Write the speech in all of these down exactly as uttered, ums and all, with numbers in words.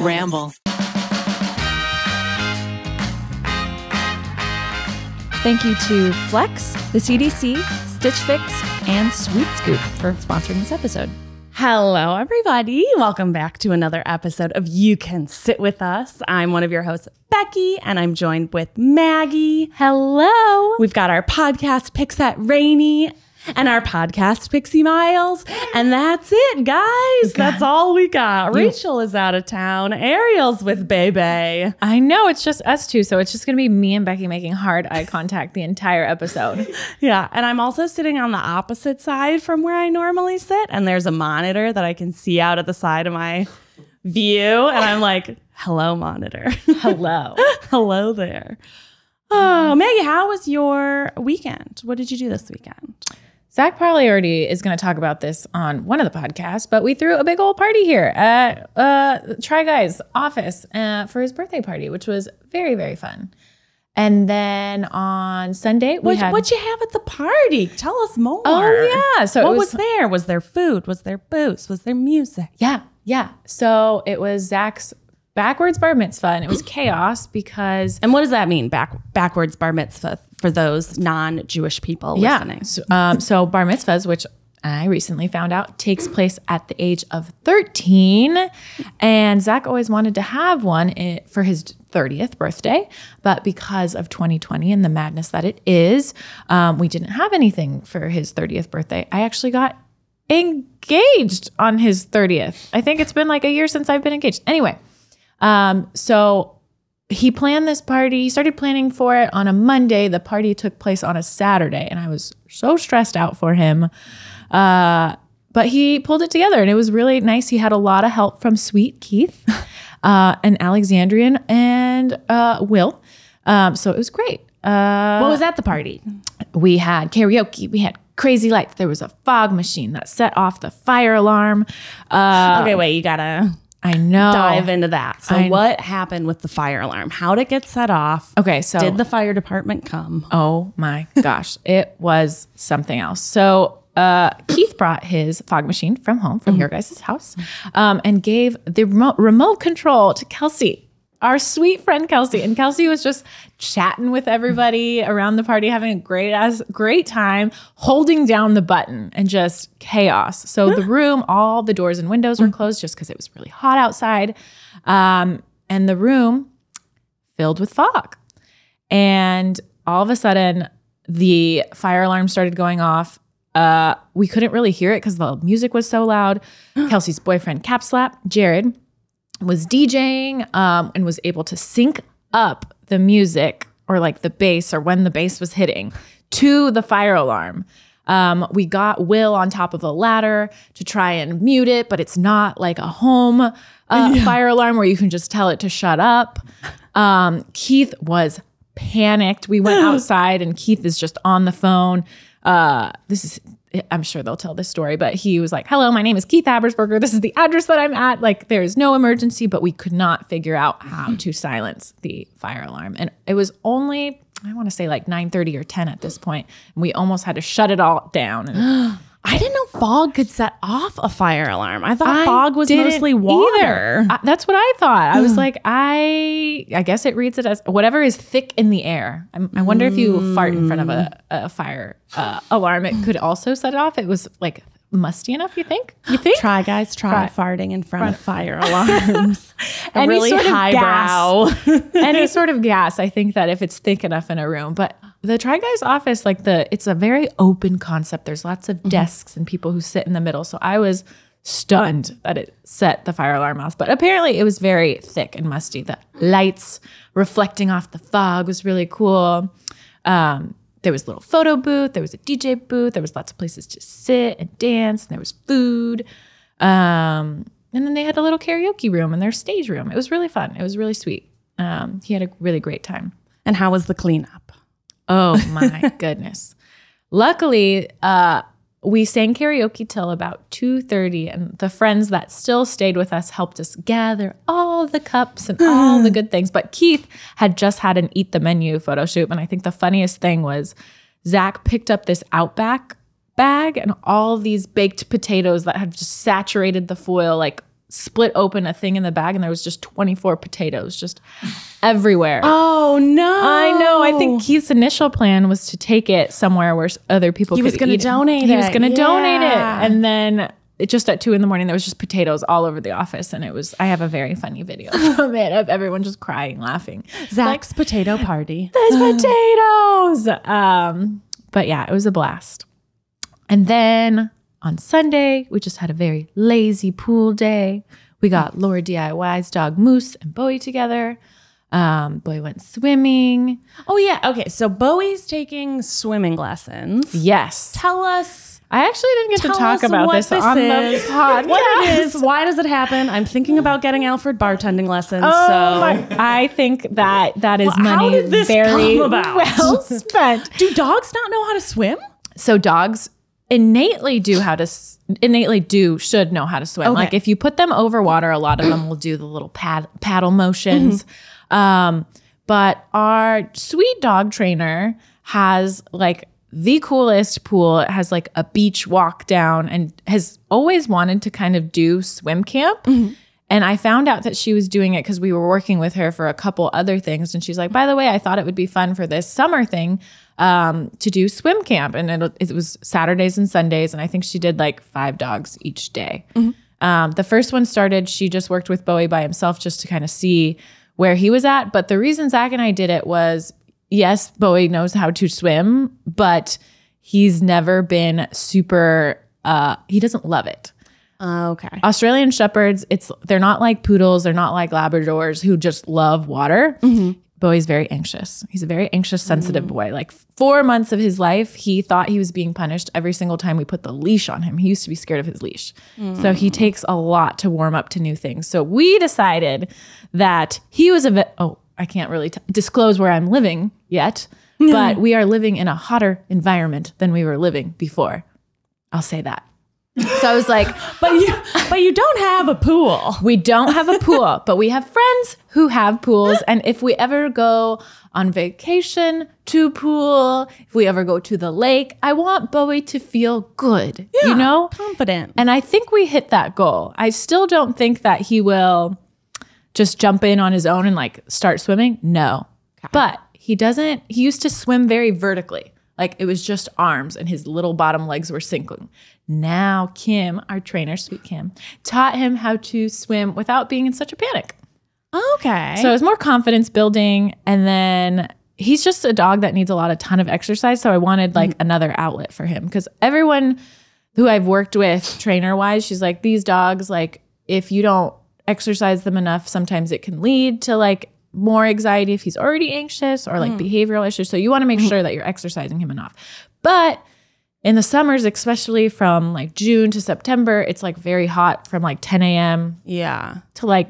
Ramble. Thank you to Flex, the C D C, Stitch Fix, and Sweet Scoop for sponsoring this episode. Hello, everybody. Welcome back to another episode of You Can Sit With Us. I'm one of your hosts, Becky, and I'm joined with Maggie. Hello. We've got our podcast picks at Rainy and our podcast Pixie Miles, and that's it, guys. God. That's all we got. You. Rachel is out of town. Ariel's with Bebe. I know, it's just us two, so it's just gonna be me and Becky making hard eye contact the entire episode. Yeah, and I'm also sitting on the opposite side from where I normally sit, and there's a monitor that I can see out of the side of my view, and I'm like, hello, monitor. Hello. Hello there. Oh, Maggie, how was your weekend? What did you do this weekend? Zach probably already is going to talk about this on one of the podcasts, but we threw a big old party here at uh, Try Guys' office uh, for his birthday party, which was very, very fun. And then on Sunday, we what, had... What'd you have at the party? Tell us more. Oh, yeah. So what was, was there? Was there food? Was there booze? Was there music? Yeah, yeah. So it was Zach's backwards bar mitzvah, and it was chaos because... And what does that mean, back, backwards bar mitzvah? For those non-Jewish people listening. Yeah. So, um, so bar mitzvahs, which I recently found out, takes place at the age of thirteen. And Zach always wanted to have one for his thirtieth birthday. But because of twenty twenty and the madness that it is, um, we didn't have anything for his thirtieth birthday. I actually got engaged on his thirtieth. I think it's been like a year since I've been engaged. Anyway, um, so... He planned this party. He started planning for it on a Monday. The party took place on a Saturday, and I was so stressed out for him. Uh, but he pulled it together, and it was really nice. He had a lot of help from Sweet Keith, uh, an Alexandrian, and uh, Will. Um, so it was great. Uh, what was at the party? We had karaoke. We had crazy lights. There was a fog machine that set off the fire alarm. Uh, okay, wait. You gotta... I know. Dive into that. So I what know. happened with the fire alarm? How did it get set off? Okay, so did the fire department come? Oh my gosh. It was something else. So uh, Keith brought his fog machine from home, from mm-hmm. your guys' house, um, and gave the remote, remote control to Kelsey. Our sweet friend Kelsey. And Kelsey was just chatting with everybody around the party, having a great ass, great time, holding down the button and just chaos. So the room, all the doors and windows were closed just because it was really hot outside. Um, and the room filled with fog. And all of a sudden, the fire alarm started going off. Uh, we couldn't really hear it because the music was so loud. Kelsey's boyfriend, Cap Slap, Jared, was DJing um, and was able to sync up the music or like the bass or when the bass was hitting to the fire alarm. Um, we got Will on top of a ladder to try and mute it, but it's not like a home uh, yeah. fire alarm where you can just tell it to shut up. Um, Keith was panicked. We went outside and Keith is just on the phone. Uh, this is... I'm sure they'll tell this story, but he was like, hello, my name is Keith Habersberger. This is the address that I'm at. Like, there is no emergency, but we could not figure out how to silence the fire alarm. And it was only, I want to say like nine thirty or ten at this point. And we almost had to shut it all down. And I didn't know fog could set off a fire alarm. I thought I fog was mostly water. I, that's what I thought. I was like, I I guess it reads it as whatever is thick in the air. I'm, I wonder mm. if you fart in front of a, a fire uh, alarm, it could also set it off. It was like musty enough, you think? You think? Try guys, try, try. farting in front, front of fire alarms. a any really sort of highbrow. Any sort of gas, I think that if it's thick enough in a room. But the Try Guys office, like the, it's a very open concept. There's lots of desks mm-hmm. and people who sit in the middle. So I was stunned that it set the fire alarm off. But apparently it was very thick and musty. The lights reflecting off the fog was really cool. Um, there was a little photo booth. There was a D J booth. There was lots of places to sit and dance. And there was food. Um, and then they had a little karaoke room in their stage room. It was really fun. It was really sweet. Um, he had a really great time. And how was the cleanup? Oh my goodness. Luckily, uh, we sang karaoke till about two thirty, and the friends that still stayed with us helped us gather all the cups and all the good things. But Keith had just had an Eat the Menu photo shoot, and I think the funniest thing was Zach picked up this Outback bag and all these baked potatoes that had just saturated the foil like split open a thing in the bag and there was just twenty-four potatoes just everywhere. Oh no. I know. I think Keith's initial plan was to take it somewhere where other people he could was gonna eat donate it. it. He was gonna yeah. donate it. And then it just at two in the morning, there was just potatoes all over the office. And it was, I have a very funny video from it of everyone just crying, laughing. Zach's like, potato party. There's potatoes. Um, but yeah, it was a blast. And then on Sunday, we just had a very lazy pool day. We got Laura D I Y's dog Moose and Bowie together. Um, Bowie went swimming. Oh yeah. Okay. So Bowie's taking swimming lessons. Yes. Tell us. I actually didn't get Tell to talk about this, this on is. the podcast. What it is, why does it happen? I'm thinking about getting Alfred bartending lessons. Oh, so my. I think that that is well, money how did this very come about? well spent. Do dogs not know how to swim? So dogs innately do how to innately do should know how to swim. Okay. Like if you put them over water, a lot of them will do the little pad, paddle motions. Mm-hmm. Um, but our sweet dog trainer has like the coolest pool. It has like a beach walk down and has always wanted to kind of do swim camp. Mm-hmm. And I found out that she was doing it because we were working with her for a couple other things. And she's like, by the way, I thought it would be fun for this summer thing um, to do swim camp. And it, it was Saturdays and Sundays. And I think she did like five dogs each day. Mm-hmm. Um, the first one started, she just worked with Bowie by himself just to kind of see where he was at. But the reason Zach and I did it was, yes, Bowie knows how to swim, but he's never been super, uh, he doesn't love it. Uh, okay. Australian Shepherds, it's they're not like poodles. They're not like Labradors who just love water. Mm-hmm. Bowie's very anxious. He's a very anxious, sensitive mm. boy. Like four months of his life, he thought he was being punished every single time we put the leash on him. He used to be scared of his leash. Mm. So he takes a lot to warm up to new things. So we decided that he was a, oh, I can't really t disclose where I'm living yet, but we are living in a hotter environment than we were living before. I'll say that. So I was like, but you, but you don't have a pool. We don't have a pool, but we have friends who have pools. And if we ever go on vacation to pool, if we ever go to the lake, I want Bowie to feel good, yeah, you know? Confident. And I think we hit that goal. I still don't think that he will just jump in on his own and like start swimming. No, okay. But he doesn't, he used to swim very vertically. Like it was just arms and his little bottom legs were sinking. Now Kim, our trainer, sweet Kim, taught him how to swim without being in such a panic. Okay. So it was more confidence building. And then he's just a dog that needs a lot, a ton of exercise. So I wanted like mm-hmm. another outlet for him. Cause everyone who I've worked with trainer wise, she's like, these dogs, like if you don't exercise them enough, sometimes it can lead to like more anxiety if he's already anxious or like mm. behavioral issues. So you want to make sure that you're exercising him enough. But in the summers, especially from like June to September, it's like very hot from like ten A M yeah to like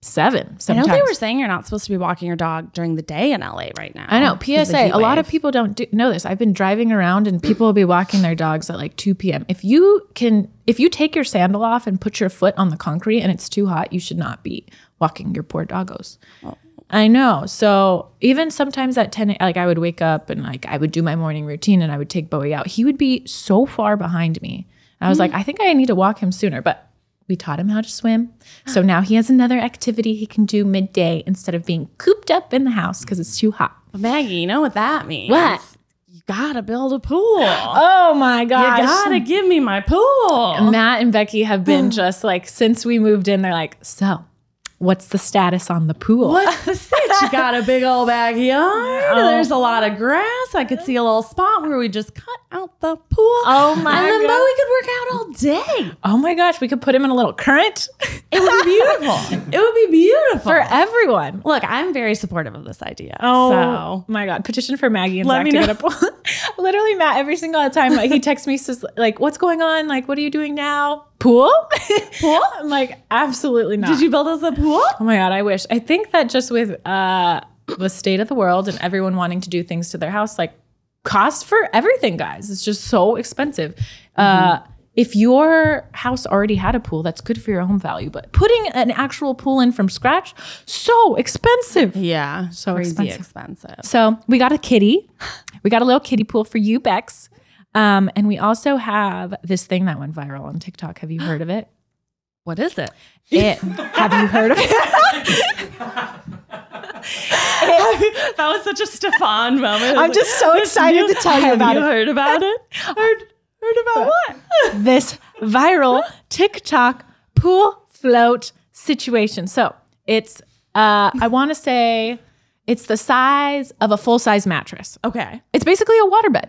seven sometimes. I know they were saying you're not supposed to be walking your dog during the day in L A right now. I know, P S A, a lot of people don't do, know this. I've been driving around and people will be walking their dogs at like two P M If you can, if you take your sandal off and put your foot on the concrete and it's too hot, you should not be walking your poor doggos. Oh. I know. So even sometimes at ten, like I would wake up and like I would do my morning routine and I would take Bowie out. He would be so far behind me. I was mm-hmm. like, I think I need to walk him sooner, but we taught him how to swim. So now he has another activity he can do midday instead of being cooped up in the house because it's too hot. Well, Maggie, you know what that means. What? You gotta build a pool. Oh my gosh. You gotta give me my pool. Matt and Becky have been just like, since we moved in, they're like, so what's the status on the pool? What's the status? You got a big old backyard. Oh. There's a lot of grass. I could see a little spot where we just cut out the pool. Oh my And then Bowie could work out all day. Oh my gosh. We could put him in a little current. It would be beautiful. It would be beautiful. For everyone. Look, I'm very supportive of this idea. Oh so. my God. Petition for Maggie and Let Zach me to know. get a pool. Literally, Matt, every single time like, he texts me, says, like, what's going on? Like, what are you doing now? Pool? Pool? I'm like, absolutely not. Did you build us a pool? Oh my God, I wish. I think that just with uh, the state of the world and everyone wanting to do things to their house, like cost for everything, guys. It's just so expensive. Mm-hmm. Uh, if your house already had a pool, that's good for your home value. But putting an actual pool in from scratch, so expensive. Yeah, so crazy expensive. expensive. So we got a kitty. We got a little kiddie pool for you, Bex. Um, and we also have this thing that went viral on TikTok. Have you heard of it? What is it? It. Have you heard of it? It, that was such a Stefan moment. I'm just so excited new, to tell you about you it. Have you heard about it? Heard, heard about but what? This viral TikTok pool float situation. So it's, uh, I want to say it's the size of a full-size mattress. Okay. It's basically a waterbed.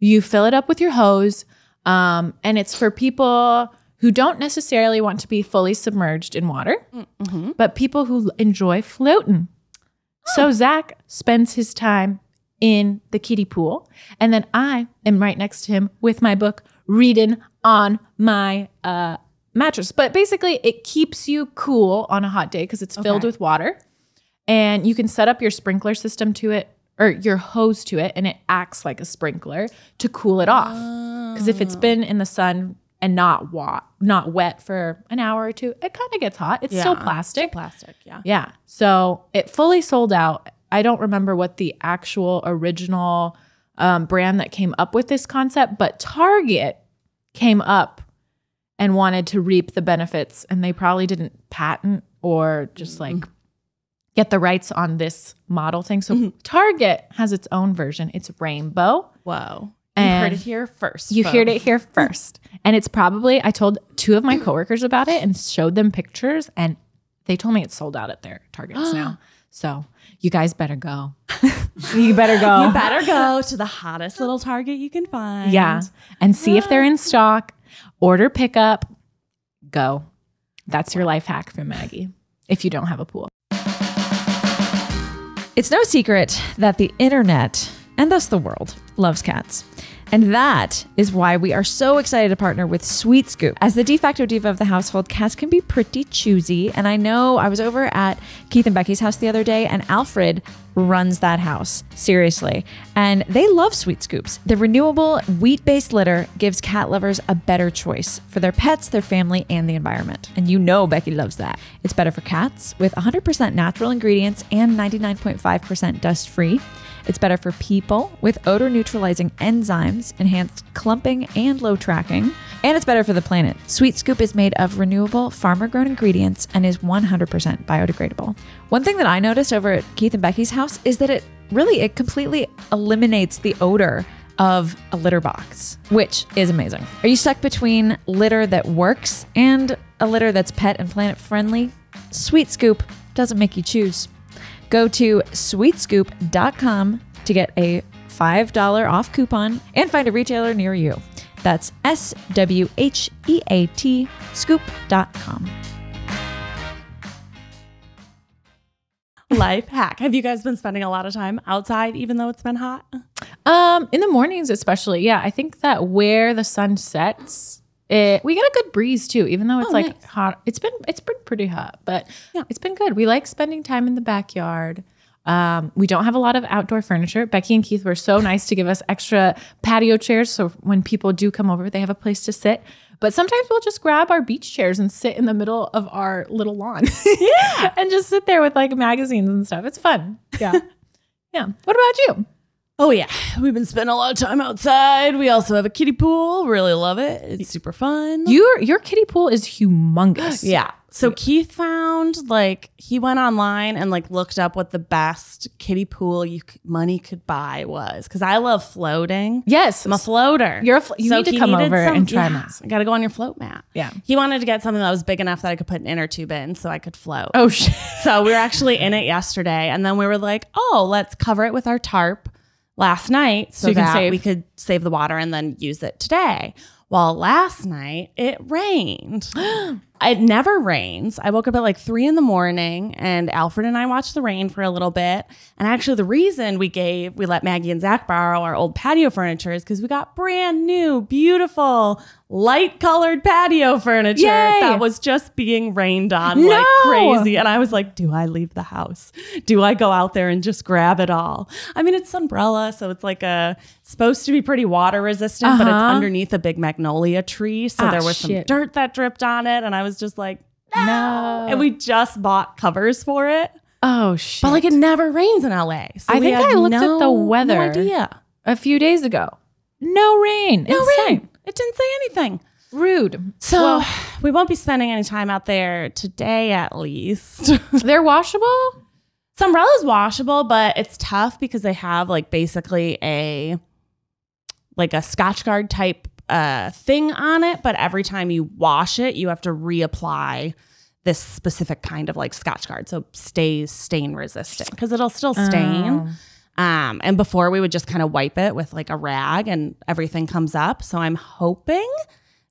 You fill it up with your hose, um, and it's for people who don't necessarily want to be fully submerged in water, mm-hmm. but people who enjoy floating. So Zach spends his time in the kiddie pool, and then I am right next to him with my book reading on my uh, mattress. But basically, it keeps you cool on a hot day because it's filled okay. with water, and you can set up your sprinkler system to it or your hose to it, and it acts like a sprinkler to cool it off. Because oh. if it's been in the sun and not wa not wet for an hour or two, it kind of gets hot. It's yeah. still plastic. Still plastic, yeah. Yeah, so it fully sold out. I don't remember what the actual original um, brand that came up with this concept, but Target came up and wanted to reap the benefits, and they probably didn't patent or just like mm-hmm. get the rights on this model thing. So mm-hmm. Target has its own version. It's rainbow. Whoa. And you heard it here first. You folks. heard it here first. And it's probably, I told two of my coworkers about it and showed them pictures, and they told me it's sold out at their Targets now. So you guys better go. You better go. You better go to the hottest little Target you can find. Yeah. And see if they're in stock. Order pickup. Go. That's your life hack from Maggie if you don't have a pool. It's no secret that the internet, and thus the world, loves cats. And that is why we are so excited to partner with Sweet Scoop. As the de facto diva of the household, cats can be pretty choosy. And I know I was over at Keith and Becky's house the other day, and Alfred runs that house, seriously. And they love Sweet Scoops. The renewable wheat-based litter gives cat lovers a better choice for their pets, their family, and the environment. And you know Becky loves that. It's better for cats with one hundred percent natural ingredients and ninety-nine point five percent dust-free. It's better for people with odor neutralizing enzymes, enhanced clumping and low tracking. And it's better for the planet. Sweet Scoop is made of renewable farmer grown ingredients and is one hundred percent biodegradable. One thing that I noticed over at Keith and Becky's house is that it really, it completely eliminates the odor of a litter box, which is amazing. Are you stuck between litter that works and a litter that's pet and planet friendly? Sweet Scoop doesn't make you choose. Go to sweet scoop dot com to get a five dollar off coupon and find a retailer near you. That's S W H E A T scoop dot com. Life hack. Have you guys been spending a lot of time outside even though it's been hot? Um, in the mornings especially. Yeah, I think that where the sun sets, it, we get a good breeze too, even though it's oh, like nice. hot. It's been it's been pretty hot, but yeah. it's been good. We like spending time in the backyard. Um, we don't have a lot of outdoor furniture. Becky and Keith were so nice to give us extra patio chairs, so when people do come over, they have a place to sit. But sometimes we'll just grab our beach chairs and sit in the middle of our little lawn. Yeah. And just sit there with like magazines and stuff. It's fun. Yeah. Yeah. What about you? Oh, yeah. We've been spending a lot of time outside. We also have a kiddie pool. Really love it. It's super fun. Your, your kiddie pool is humongous. Yeah. So Keith found, like, he went online and, like, looked up what the best kiddie pool you c money could buy was. Because I love floating. Yes. I'm a floater. You're a flo you so need to come over some, and try yeah, this. I got to go on your float mat. Yeah. He wanted to get something that was big enough that I could put an inner tube in so I could float. Oh, shit. So we were actually in it yesterday. And then we were like, oh, let's cover it with our tarp last night so, so that save. we could save the water and then use it today. Well, last night it rained. It never rains. I woke up at like three in the morning, and Alfred and I watched the rain for a little bit. And actually the reason we gave, we let Maggie and Zach borrow our old patio furniture is because we got brand new, beautiful, light colored patio furniture. Yay! That was just being rained on no! like crazy. And I was like, do I leave the house? Do I go out there and just grab it all? I mean, it's umbrella, so it's like a, it's supposed to be pretty water resistant, uh-huh. but it's underneath a big magnolia tree. So ah, there was shit. some dirt that dripped on it. And I was just like, no. no. And we just bought covers for it. Oh, shit. But like it never rains in L A. So I think I looked no, at the weather no idea. a few days ago. No rain. No Insane. rain. It didn't say anything. Rude. So well, we won't be spending any time out there today, at least. They're washable? The umbrella's washable, but it's tough because they have like basically a like a Scotch Guard type uh, thing on it. But every time you wash it, you have to reapply this specific kind of like Scotch Guard. So it stays stain resistant because it'll still stain. Oh. Um, and before we would just kind of wipe it with like a rag and everything comes up. So I'm hoping,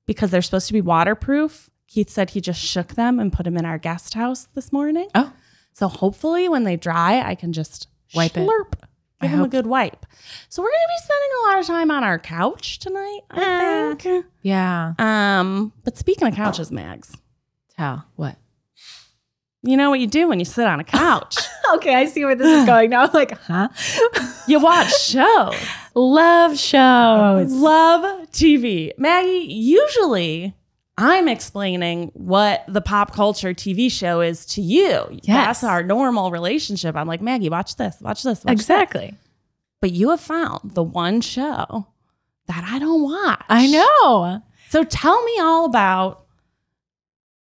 because they're supposed to be waterproof, Keith said he just shook them and put them in our guest house this morning. Oh. So hopefully when they dry, I can just wipe slurp, it. Give them a good wipe. So we're going to be spending a lot of time on our couch tonight, I uh, think. Yeah. Um. But speaking of couches, Mags. How? What? You know what you do when you sit on a couch. Okay, I see where this is going now. I'm like, huh? You watch shows. Love shows. Love T V. Maggie, usually I'm explaining what the pop culture T V show is to you. Yes. That's our normal relationship. I'm like, Maggie, watch this, watch this, watch exactly. This. But you have found the one show that I don't watch. I know. So tell me all about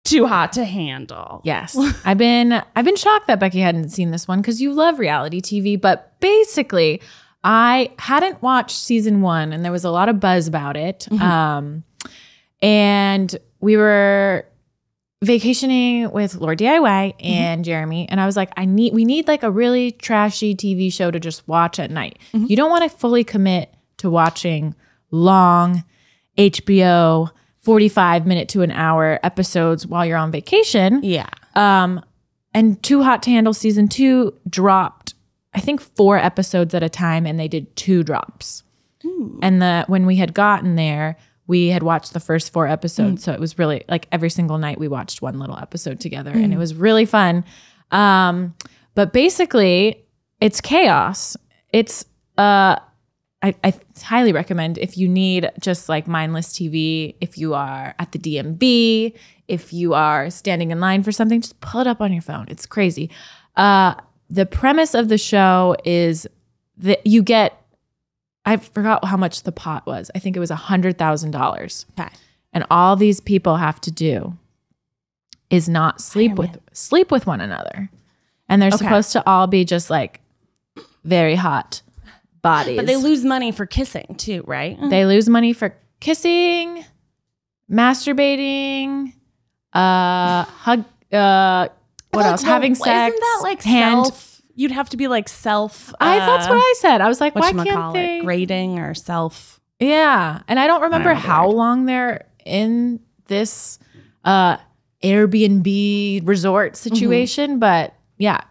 Too Hot to Handle. Yes. I've been, I've been shocked that Becky hadn't seen this one because you love reality T V. But basically, I hadn't watched season one and there was a lot of buzz about it. Mm-hmm. Um... And we were vacationing with Lord D I Y and mm-hmm. Jeremy. And I was like, I need, we need like a really trashy T V show to just watch at night. Mm-hmm. You don't want to fully commit to watching long H B O forty-five minute to an hour episodes while you're on vacation. Yeah. Um, and Too Hot to Handle season two dropped, I think, four episodes at a time. And they did two drops. Ooh. And the, when we had gotten there, we had watched the first four episodes. Mm. So it was really like every single night we watched one little episode together mm. and it was really fun. Um, but basically it's chaos. It's, uh, I, I highly recommend if you need just like mindless T V, if you are at the D M V, if you are standing in line for something, just pull it up on your phone. It's crazy. Uh, the premise of the show is that you get, I forgot how much the pot was. I think it was one hundred thousand dollars. Okay. And all these people have to do is not sleep with sleep with one another. And they're okay. supposed to all be just like very hot bodies. But they lose money for kissing too, right? Mm-hmm. They lose money for kissing, masturbating, uh hug uh what else? Like, having well, sex. Isn't that like hand self You'd have to be like self. Uh, I that's what I said. I was like, why can't they grading or self? Yeah, and I don't remember I don't how word. long they're in this uh, Airbnb resort situation, mm-hmm. but yeah,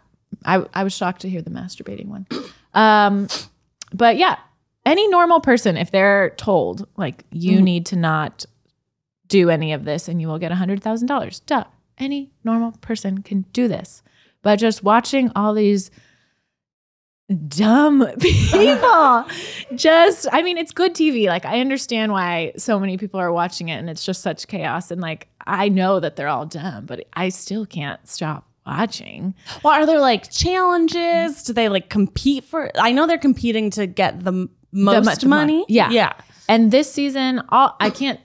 I I was shocked to hear the masturbating one. Um, but yeah, any normal person, if they're told like you mm-hmm. need to not do any of this, and you will get a hundred thousand dollars, duh, any normal person can do this. But just watching all these dumb people just, I mean, it's good T V. Like, I understand why so many people are watching it and it's just such chaos. And like, I know that they're all dumb, but I still can't stop watching. Well, are there like challenges? Do they like compete for, I know they're competing to get the most the much money. money. Yeah. Yeah. And this season, all I can't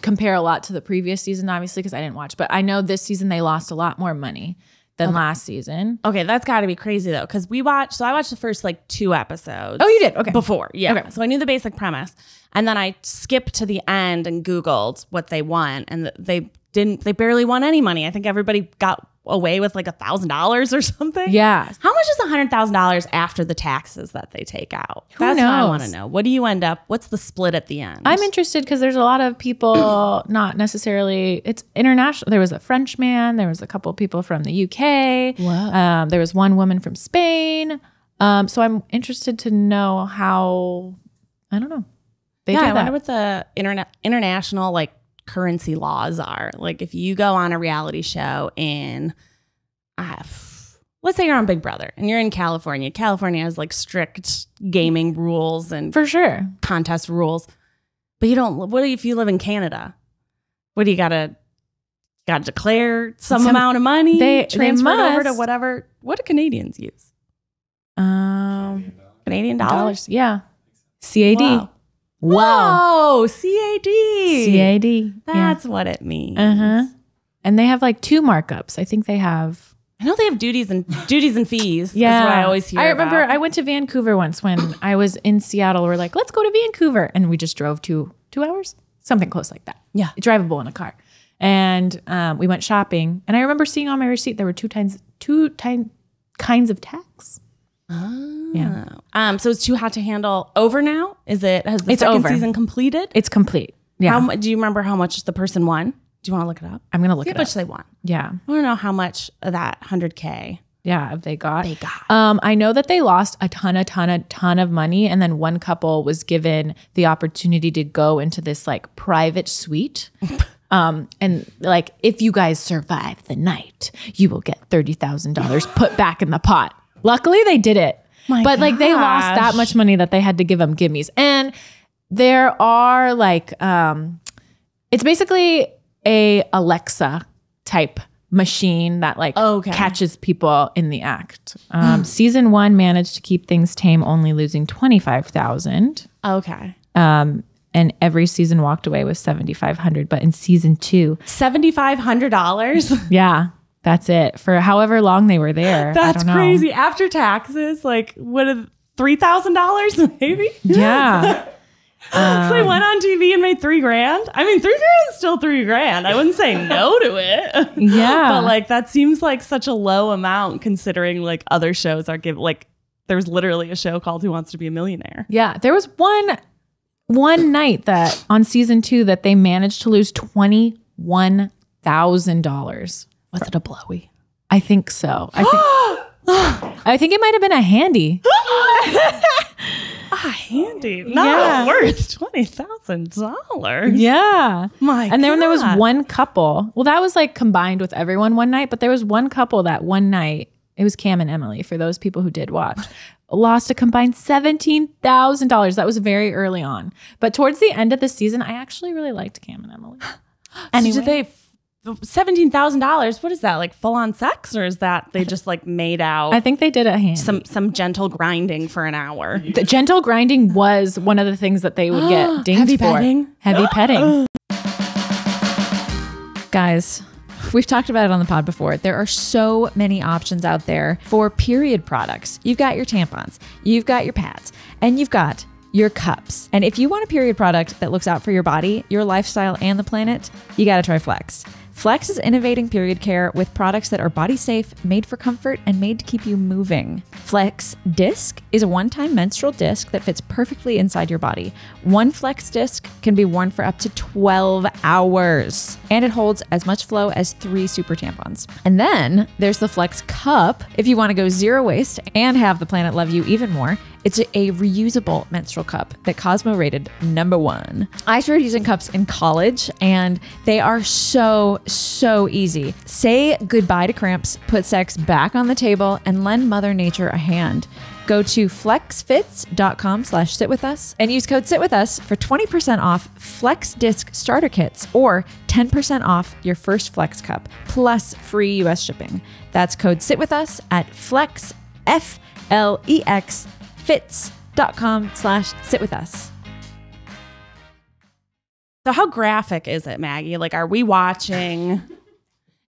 compare a lot to the previous season, obviously, because I didn't watch, but I know this season they lost a lot more money than okay. last season. Okay, that's got to be crazy though, because we watched, so I watched the first like two episodes. Oh, you did? Okay. Before, yeah. Okay. So I knew the basic premise. And then I skipped to the end and Googled what they won. And they didn't, they barely won any money. I think everybody got away with like a thousand dollars or something. Yeah. How much is one hundred thousand dollars after the taxes that they take out? Who that's knows? What I want to know. What do you end up, what's the split at the end? I'm interested because there's a lot of people not necessarily, it's international. There was a French man. There was a couple of people from the U K. Wow. Um, there was one woman from Spain. Um, so I'm interested to know how, I don't know. They yeah, I that. wonder what the interna international like currency laws are. Like if you go on a reality show in, uh, let's say you're on Big Brother and you're in California. California has like strict gaming rules and for sure contest rules. But you don't. What if you live in Canada? What do you gotta gotta declare some, some amount of money? They transfer it over to whatever. What do Canadians use? Um, Canadian dollars. Canadian dollars. Yeah, C A D. Wow. Wow. Oh, C A D. C A D. That's yeah. what it means. Uh-huh. And they have like two markups. I think they have. I know they have duties and duties and fees. Yeah. That's what I always hear I remember about. I went to Vancouver once when I was in Seattle. We're like, let's go to Vancouver. And we just drove two, two hours, something close like that. Yeah. Drivable in a car. And um, we went shopping. And I remember seeing on my receipt, there were two times, two time, kinds of tax. Oh. Yeah. Um, so it's Too Hot to Handle over now? Is it, has the it's second over. season completed? It's complete. Yeah. How, do you remember how much the person won? Do you want to look it up? I'm going to look See it up. See how much they won. Yeah. I want to know how much of that one hundred K. Yeah, they got. They got. Um, I know that they lost a ton, a ton, a ton of money. And then one couple was given the opportunity to go into this like private suite. Um, and like, if you guys survive the night, you will get thirty thousand dollars put back in the pot. Luckily they did it, My but gosh. like they lost that much money that they had to give them gimmies. And there are like, um, it's basically a Alexa type machine that like okay. catches people in the act. Um, season one managed to keep things tame, only losing twenty-five thousand. Okay. Um, and every season walked away with seventy-five hundred, but in season two, seventy-five hundred dollars. Yeah. That's it for however long they were there. That's I don't know. crazy. After taxes, like what, three thousand dollars maybe? Yeah. um, so I went on T V and made three grand. I mean, three grand is still three grand. I wouldn't say no to it. Yeah. But like, that seems like such a low amount considering like other shows are give like, there's literally a show called Who Wants to Be a Millionaire. Yeah. There was one, one night that on season two that they managed to lose twenty-one thousand dollars. Was it a blowy? I think so. I think, I think it might have been a handy. A handy? Not yeah. worth twenty thousand dollars. Yeah. My And God. Then there was one couple. Well, that was like combined with everyone one night, but there was one couple that one night, it was Cam and Emily, for those people who did watch, lost a combined seventeen thousand dollars. That was very early on. But towards the end of the season, I actually really liked Cam and Emily. Anyway. So did they... seventeen thousand dollars. What is that? Like full on sex, or is that they just like made out? I think they did a hand. Some some gentle grinding for an hour. The gentle grinding was one of the things that they would get dinged Heavy for. Petting. Heavy petting. Guys, we've talked about it on the pod before. There are so many options out there for period products. You've got your tampons, you've got your pads, and you've got your cups. And if you want a period product that looks out for your body, your lifestyle, and the planet, you gotta try Flex. Flex is innovating period care with products that are body safe, made for comfort, and made to keep you moving. Flex Disc is a one-time menstrual disc that fits perfectly inside your body. One Flex Disc can be worn for up to twelve hours, and it holds as much flow as three super tampons. And then there's the Flex Cup. If you want to go zero waste and have the planet love you even more, it's a reusable menstrual cup that Cosmo rated number one. I started using cups in college, and they are so, so easy. Say goodbye to cramps, put sex back on the table, and lend Mother Nature a hand. Go to flexfits.com slash sitwithus and use code sitwithus for twenty percent off Flex Disc starter kits or ten percent off your first Flex cup, plus free U S shipping. That's code sitwithus at flex, F L E X, fits.com slash sit with us. So how graphic is it, Maggie? Like, are we watching?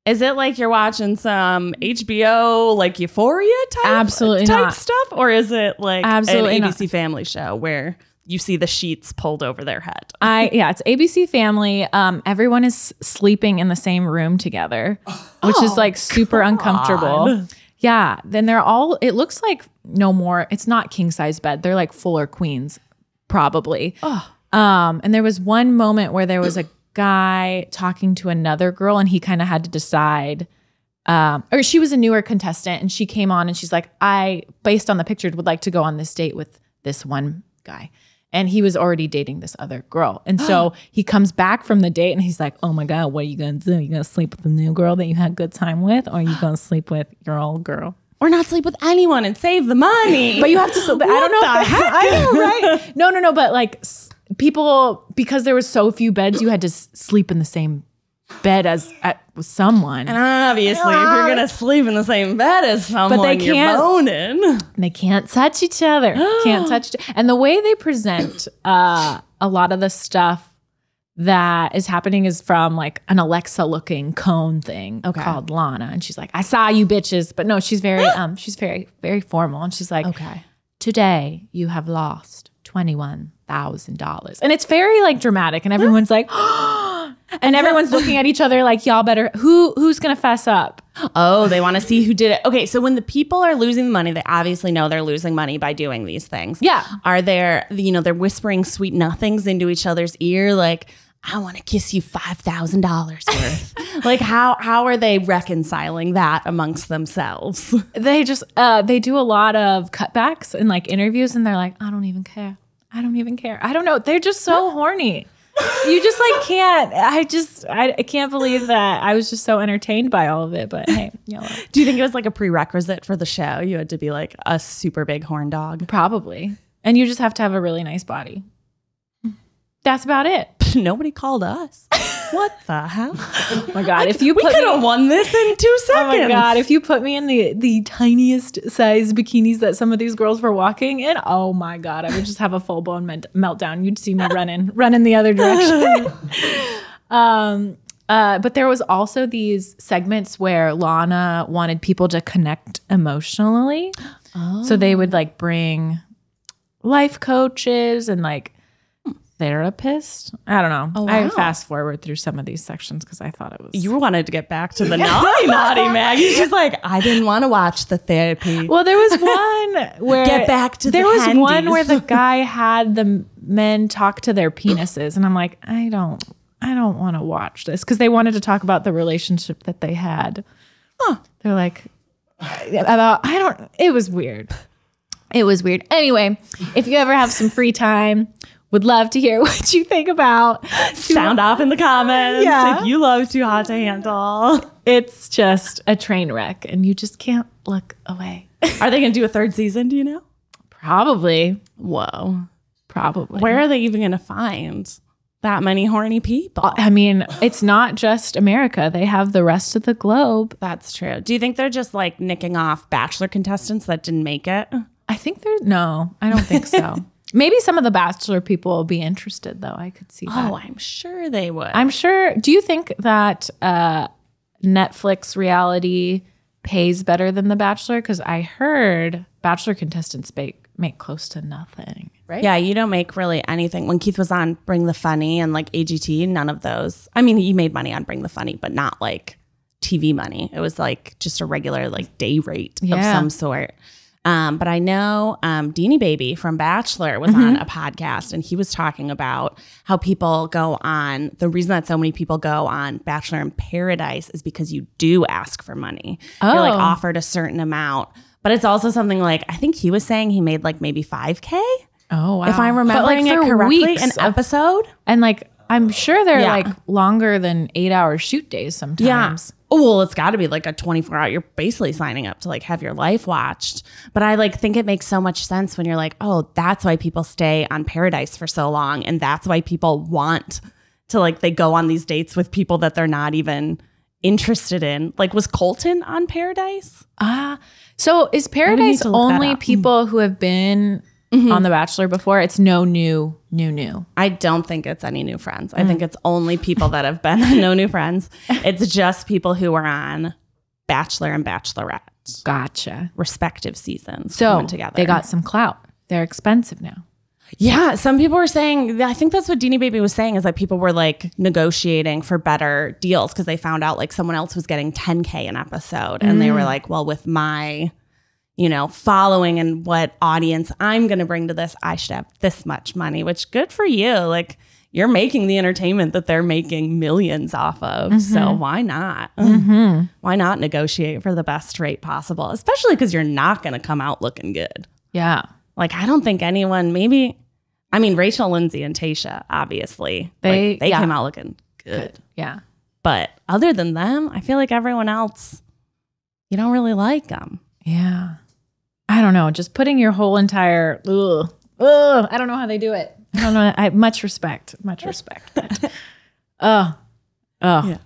Is it like you're watching some H B O, like Euphoria type, Absolutely type not. stuff? Or is it like Absolutely an A B C not. Family show where you see the sheets pulled over their head? I Yeah, it's A B C Family. Um, everyone is sleeping in the same room together, which oh, is like super God. uncomfortable. Yeah, then they're all, it looks like no more, it's not king size bed. They're like full or queens, probably. Oh. Um, and there was one moment where there was a guy talking to another girl and he kind of had to decide, um, or she was a newer contestant and she came on and she's like, I, based on the picture, would like to go on this date with this one guy. And he was already dating this other girl. And so he comes back from the date and he's like, oh my God, what are you going to do? Are you going to sleep with the new girl that you had a good time with? Or are you going to sleep with your old girl? Or not sleep with anyone and save the money. But you have to sleep. What I don't know. The if heck? I know, right? No, no, no. But like people, because there was so few beds, you had to sleep in the same bed as at, with someone. And obviously, yeah. if you're going to sleep in the same bed as someone, but they can't, you're boning. They can't touch each other. Can't touch. And the way they present uh, a lot of the stuff that is happening is from like an Alexa looking cone thing okay. called Lana. And she's like, I saw you bitches. But no, she's very, um, she's very, very formal. And she's like, okay, today you have lost twenty-one thousand dollars. And it's very like dramatic. And everyone's like, oh, and everyone's looking at each other like, y'all better, who, who's going to fess up? Oh, they want to see who did it. Okay. So when the people are losing the money, they obviously know they're losing money by doing these things. Yeah. Are there, you know, they're whispering sweet nothings into each other's ear. Like, I want to kiss you five thousand dollars worth. Like how, how are they reconciling that amongst themselves? They just, uh, they do a lot of cutbacks and like interviews and they're like, I don't even care. I don't even care. I don't know. They're just so horny. You just like can't. I just, I, I can't believe that I was just so entertained by all of it. But hey, yellow. Do you think it was like a prerequisite for the show? You had to be like a super big horn dog? Probably. And you just have to have a really nice body. That's about it. Nobody called us. What the hell? Oh my God. I, if you put we could have won this in two seconds. Oh my God. If you put me in the, the tiniest size bikinis that some of these girls were walking in, oh my God, I would just have a full blown meltdown. You'd see me running, running the other direction. um, uh, but there was also these segments where Lana wanted people to connect emotionally. Oh. So they would like bring life coaches and like, therapist? I don't know. Oh, wow. I fast forward through some of these sections because I thought it was... You wanted to get back to the naughty, naughty Maggie. She's like, I didn't want to watch the therapy. Well, there was one where... Get back to there the There was handies. One where the guy had the men talk to their penises. And I'm like, I don't, I don't want to watch this because they wanted to talk about the relationship that they had. Huh. They're like, about, I don't... It was weird. It was weird. Anyway, if you ever have some free time... Would love to hear what you think about. Sound off in the comments yeah. if you love Too Hot to Handle. It's just a train wreck and you just can't look away. Are they going to do a third season, do you know? Probably. Whoa. Probably. Where are they even going to find that many horny people? I mean, it's not just America. They have the rest of the globe. That's true. Do you think they're just like nicking off Bachelor contestants that didn't make it? I think they're... No, I don't think so. Maybe some of the Bachelor people will be interested, though. I could see that. Oh, I'm sure they would. I'm sure. Do you think that uh, Netflix reality pays better than The Bachelor? Because I heard Bachelor contestants make, make close to nothing, right? Yeah, you don't make really anything. When Keith was on Bring the Funny and, like, A G T, none of those. I mean, he made money on Bring the Funny, but not, like, T V money. It was, like, just a regular, like, day rate yeah. of some sort. Um, but I know um, Deanie Baby from Bachelor was mm-hmm. on a podcast and he was talking about how people go on. The reason that so many people go on Bachelor in Paradise is because you do ask for money. Oh. You're like offered a certain amount. But it's also something like I think he was saying he made like maybe five K. Oh, wow. If I'm remembering like it correctly, an episode. And like I'm sure they're yeah. like longer than eight hour shoot days sometimes. Yeah. Oh, well, it's got to be like a twenty-four hour. You're basically signing up to like have your life watched. But I like think it makes so much sense when you're like, oh, that's why people stay on Paradise for so long. And that's why people want to like they go on these dates with people that they're not even interested in. Like, was Colton on Paradise? Ah, uh, so is Paradise only people who have been mm-hmm. on The Bachelor before? It's no new, new, new. I don't think it's any new friends. I mm. think it's only people that have been on No New Friends. It's just people who are on Bachelor and Bachelorette. Gotcha. Respective seasons. So coming together. They got some clout. They're expensive now. Yeah. Some people were saying, I think that's what Deanie Baby was saying is that people were like negotiating for better deals because they found out like someone else was getting ten K an episode. Mm. And they were like, well, with my... you know, following and what audience I'm going to bring to this, I should have this much money, which good for you. Like you're making the entertainment that they're making millions off of. Mm-hmm. So why not? Mm-hmm. Why not negotiate for the best rate possible, especially because you're not going to come out looking good. Yeah. Like, I don't think anyone maybe, I mean, Rachel Lindsay and Tayshia, obviously they, like, they yeah. came out looking good. good. Yeah. But other than them, I feel like everyone else, you don't really like them. Yeah. I don't know. Just putting your whole entire, ugh, ugh, I don't know how they do it. I don't know. I much respect, much respect. But, uh, uh, yeah.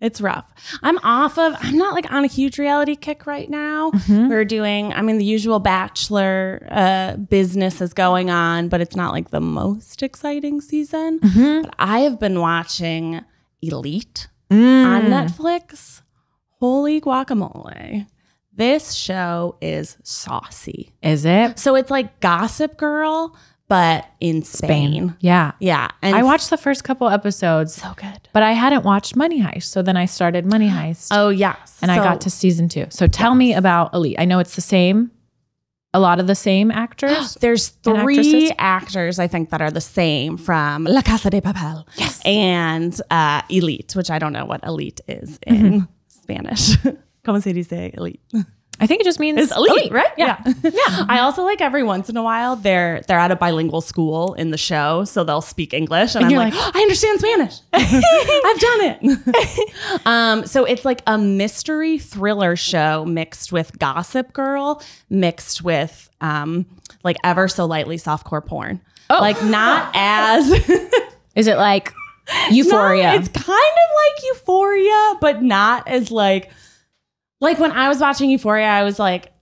It's rough. I'm off of, I'm not like on a huge reality kick right now. Mm-hmm. We're doing, I mean, the usual Bachelor uh, business is going on, but it's not like the most exciting season. Mm-hmm. But I have been watching Elite mm. on Netflix. Holy guacamole. This show is saucy. Is it? So it's like Gossip Girl, but in Spain. Spain. Yeah. Yeah. And I watched the first couple episodes. So good. But I hadn't watched Money Heist. So then I started Money Heist. Oh, yes. And so, I got to season two. So tell yes. me about Elite. I know it's the same, a lot of the same actors. There's three actors, I think, that are the same from La Casa de Papel. Yes. And uh, Elite, which I don't know what Elite is in mm-hmm. Spanish. Como se dice Elite? I think it just means it's elite, elite, right? Yeah. Yeah. yeah. I also like every once in a while, they're they're at a bilingual school in the show, so they'll speak English. And, and I'm like, like oh, I understand Spanish. I've done it. um, so it's like a mystery thriller show mixed with Gossip Girl, mixed with um, like ever so lightly softcore porn. Oh. Like not as... Is it like Euphoria? No, it's kind of like Euphoria, but not as like... Like when I was watching Euphoria, I was like,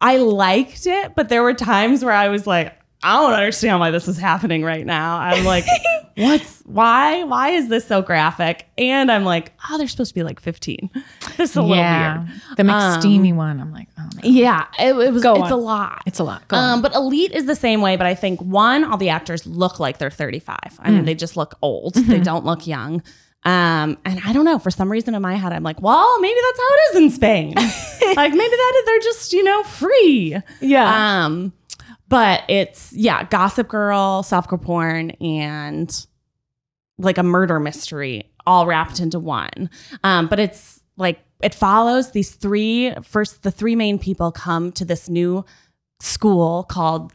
I liked it, but there were times where I was like, I don't understand why this is happening right now. I'm like, what's, why? Why is this so graphic? And I'm like, oh, they're supposed to be like fifteen. This is a yeah. little weird. The McSteamy um, one, I'm like, oh no. Yeah, it, it was, Go it's on. a lot. It's a lot. Go um, on. But Elite is the same way, but I think one, all the actors look like they're thirty-five. I mm. mean, they just look old. Mm-hmm. They don't look young. Um, and I don't know, for some reason in my head, I'm like, well, maybe that's how it is in Spain. Like maybe that they're just, you know, free. Yeah. Um, but it's, yeah, Gossip Girl, softcore porn, and like a murder mystery all wrapped into one. Um, but it's like, it follows these three, first the three main people come to this new school called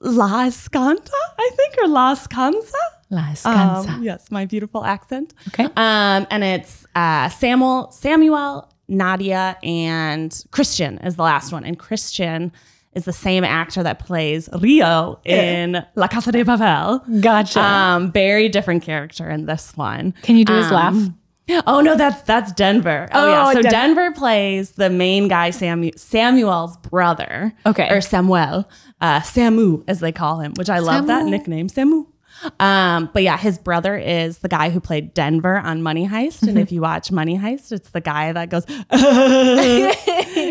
Las Escanza, I think, or Las Escanza. La Escanza. Um, yes, my beautiful accent. Okay. Um, and it's uh, Samuel, Samuel, Nadia, and Christian is the last one. And Christian is the same actor that plays Rio in La Casa de Papel. Gotcha. Um, very different character in this one. Can you do his um, laugh? Oh, no, that's that's Denver. Oh, oh yeah. So Den Denver plays the main guy, Samu Samuel's brother. Okay. Or Samuel. Uh, Samu, as they call him, which I Samu. love that nickname, Samu. Um, but yeah, his brother is the guy who played Denver on Money Heist. Mm-hmm. And if you watch Money Heist, it's the guy that goes,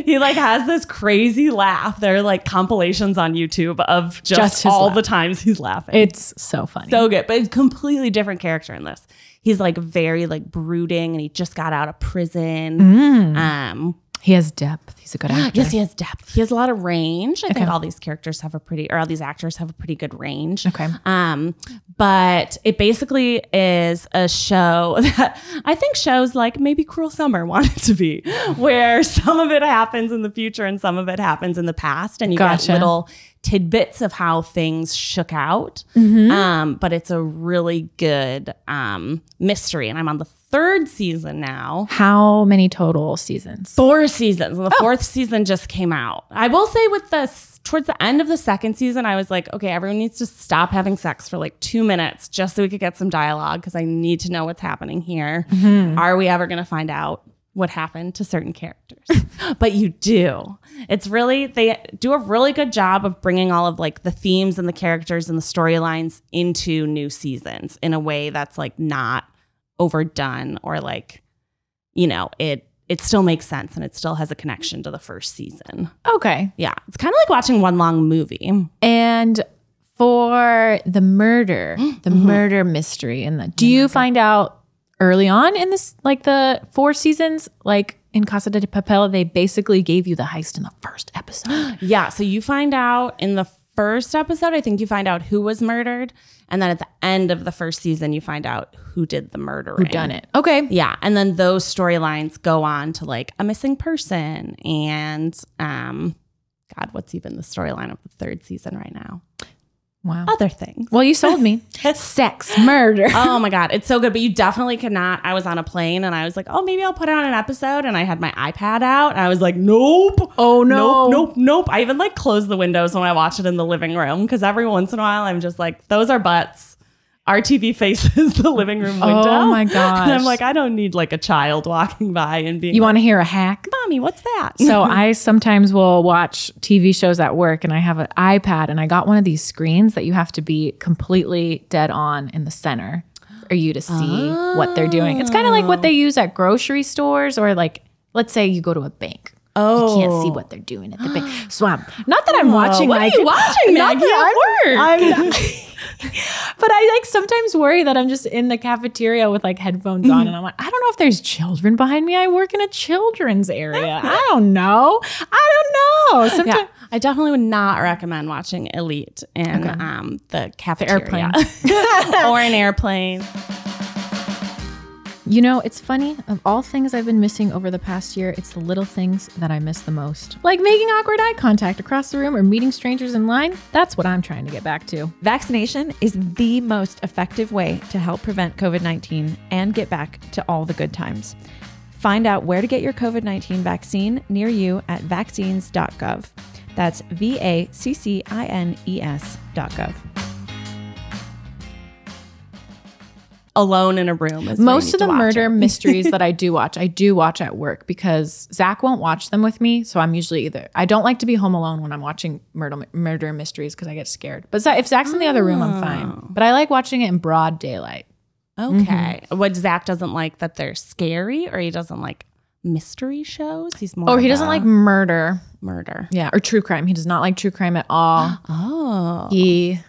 he like has this crazy laugh. There are like compilations on YouTube of just, just all laugh. the times he's laughing. It's so funny. So good. But it's a completely different character in this. He's like very like brooding and he just got out of prison. Mm. Um, He has depth. He's a good actor. Yes, he has depth. He has a lot of range. I okay. think all these characters have a pretty, or all these actors have a pretty good range. Okay. Um, but it basically is a show that I think shows like maybe Cruel Summer wanted to be, where some of it happens in the future and some of it happens in the past, and you gotcha. Got little tidbits of how things shook out. Mm-hmm. Um, but it's a really good um mystery, and I'm on the third season now. How many total seasons? Four seasons. The oh. fourth season just came out. I will say with this, towards the end of the second season, I was like, okay, everyone needs to stop having sex for like two minutes just so we could get some dialogue because I need to know what's happening here. Mm-hmm. Are we ever going to find out what happened to certain characters? But you do. It's really, they do a really good job of bringing all of like the themes and the characters and the storylines into new seasons in a way that's like not overdone or like, you know, it it still makes sense and it still has a connection to the first season. Okay. Yeah. It's kind of like watching one long movie. And for the murder, the mm-hmm. murder mystery and the do oh you find out early on in this, like the four seasons, like in Casa de Papel, they basically gave you the heist in the first episode. Yeah. So you find out in the first episode, I think you find out who was murdered. And then at the end of the first season, you find out who did the murdering. Who done it. Okay. Yeah. And then those storylines go on to like a missing person. And um, God, what's even the storyline of the third season right now? Wow. Other things. Well, you sold me. Sex, murder. Oh my God. It's so good. But you definitely could not. I was on a plane and I was like, oh, maybe I'll put on an episode. And I had my iPad out. And I was like, nope. Oh no. Nope, nope, nope. I even like closed the windows when I watch it in the living room. Because every once in a while, I'm just like, those are butts. R T V faces the living room window. Oh my gosh. And I'm like, I don't need like a child walking by and being, you like, want to hear a hack? Mommy, what's that? So I sometimes will watch T V shows at work, and I have an iPad, and I got one of these screens that you have to be completely dead on in the center for you to see oh. what they're doing. It's kind of like what they use at grocery stores, or like, let's say you go to a bank. Oh, you can't see what they're doing at the bank. So I'm, not that I'm oh, watching. What like, are you watching, Maggie? I'm, I'm, but I like sometimes worry that I'm just in the cafeteria with like headphones on, and I'm like, I don't know if there's children behind me. I work in a children's area. I don't know. I don't know. Sometimes yeah. I definitely would not recommend watching Elite in okay. um, the cafeteria the or an airplane. You know, it's funny, of all things I've been missing over the past year, it's the little things that I miss the most. Like making awkward eye contact across the room or meeting strangers in line. That's what I'm trying to get back to. Vaccination is the most effective way to help prevent COVID nineteen and get back to all the good times. Find out where to get your COVID nineteen vaccine near you at vaccines dot gov. That's V A C C I N E S dot gov. Alone in a room. Is Most of the murder mysteries that I do watch, I do watch at work because Zach won't watch them with me. So I'm usually either, I don't like to be home alone when I'm watching murder, murder mysteries because I get scared. But if Zach's oh. in the other room, I'm fine. But I like watching it in broad daylight. Okay. Mm-hmm. What Zach doesn't like that they're scary, or he doesn't like mystery shows? He's more. Or he doesn't like murder. Murder. Yeah. Or true crime. He does not like true crime at all. Oh. He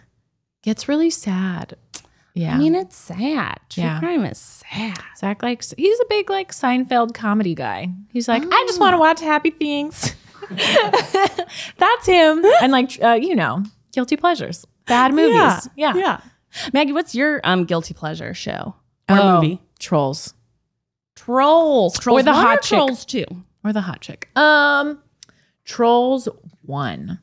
gets really sad. Yeah. I mean, it's sad. True yeah. crime is sad. Zach likes, he's a big like Seinfeld comedy guy. He's like, oh. I just want to watch happy things. That's him. And like, uh, you know, guilty pleasures, bad movies. Yeah. Yeah. yeah. Maggie, what's your um guilty pleasure show or oh, movie? Trolls. Trolls. Trolls. Or the hot chick. Trolls two. Or the hot chick. Um, Trolls one.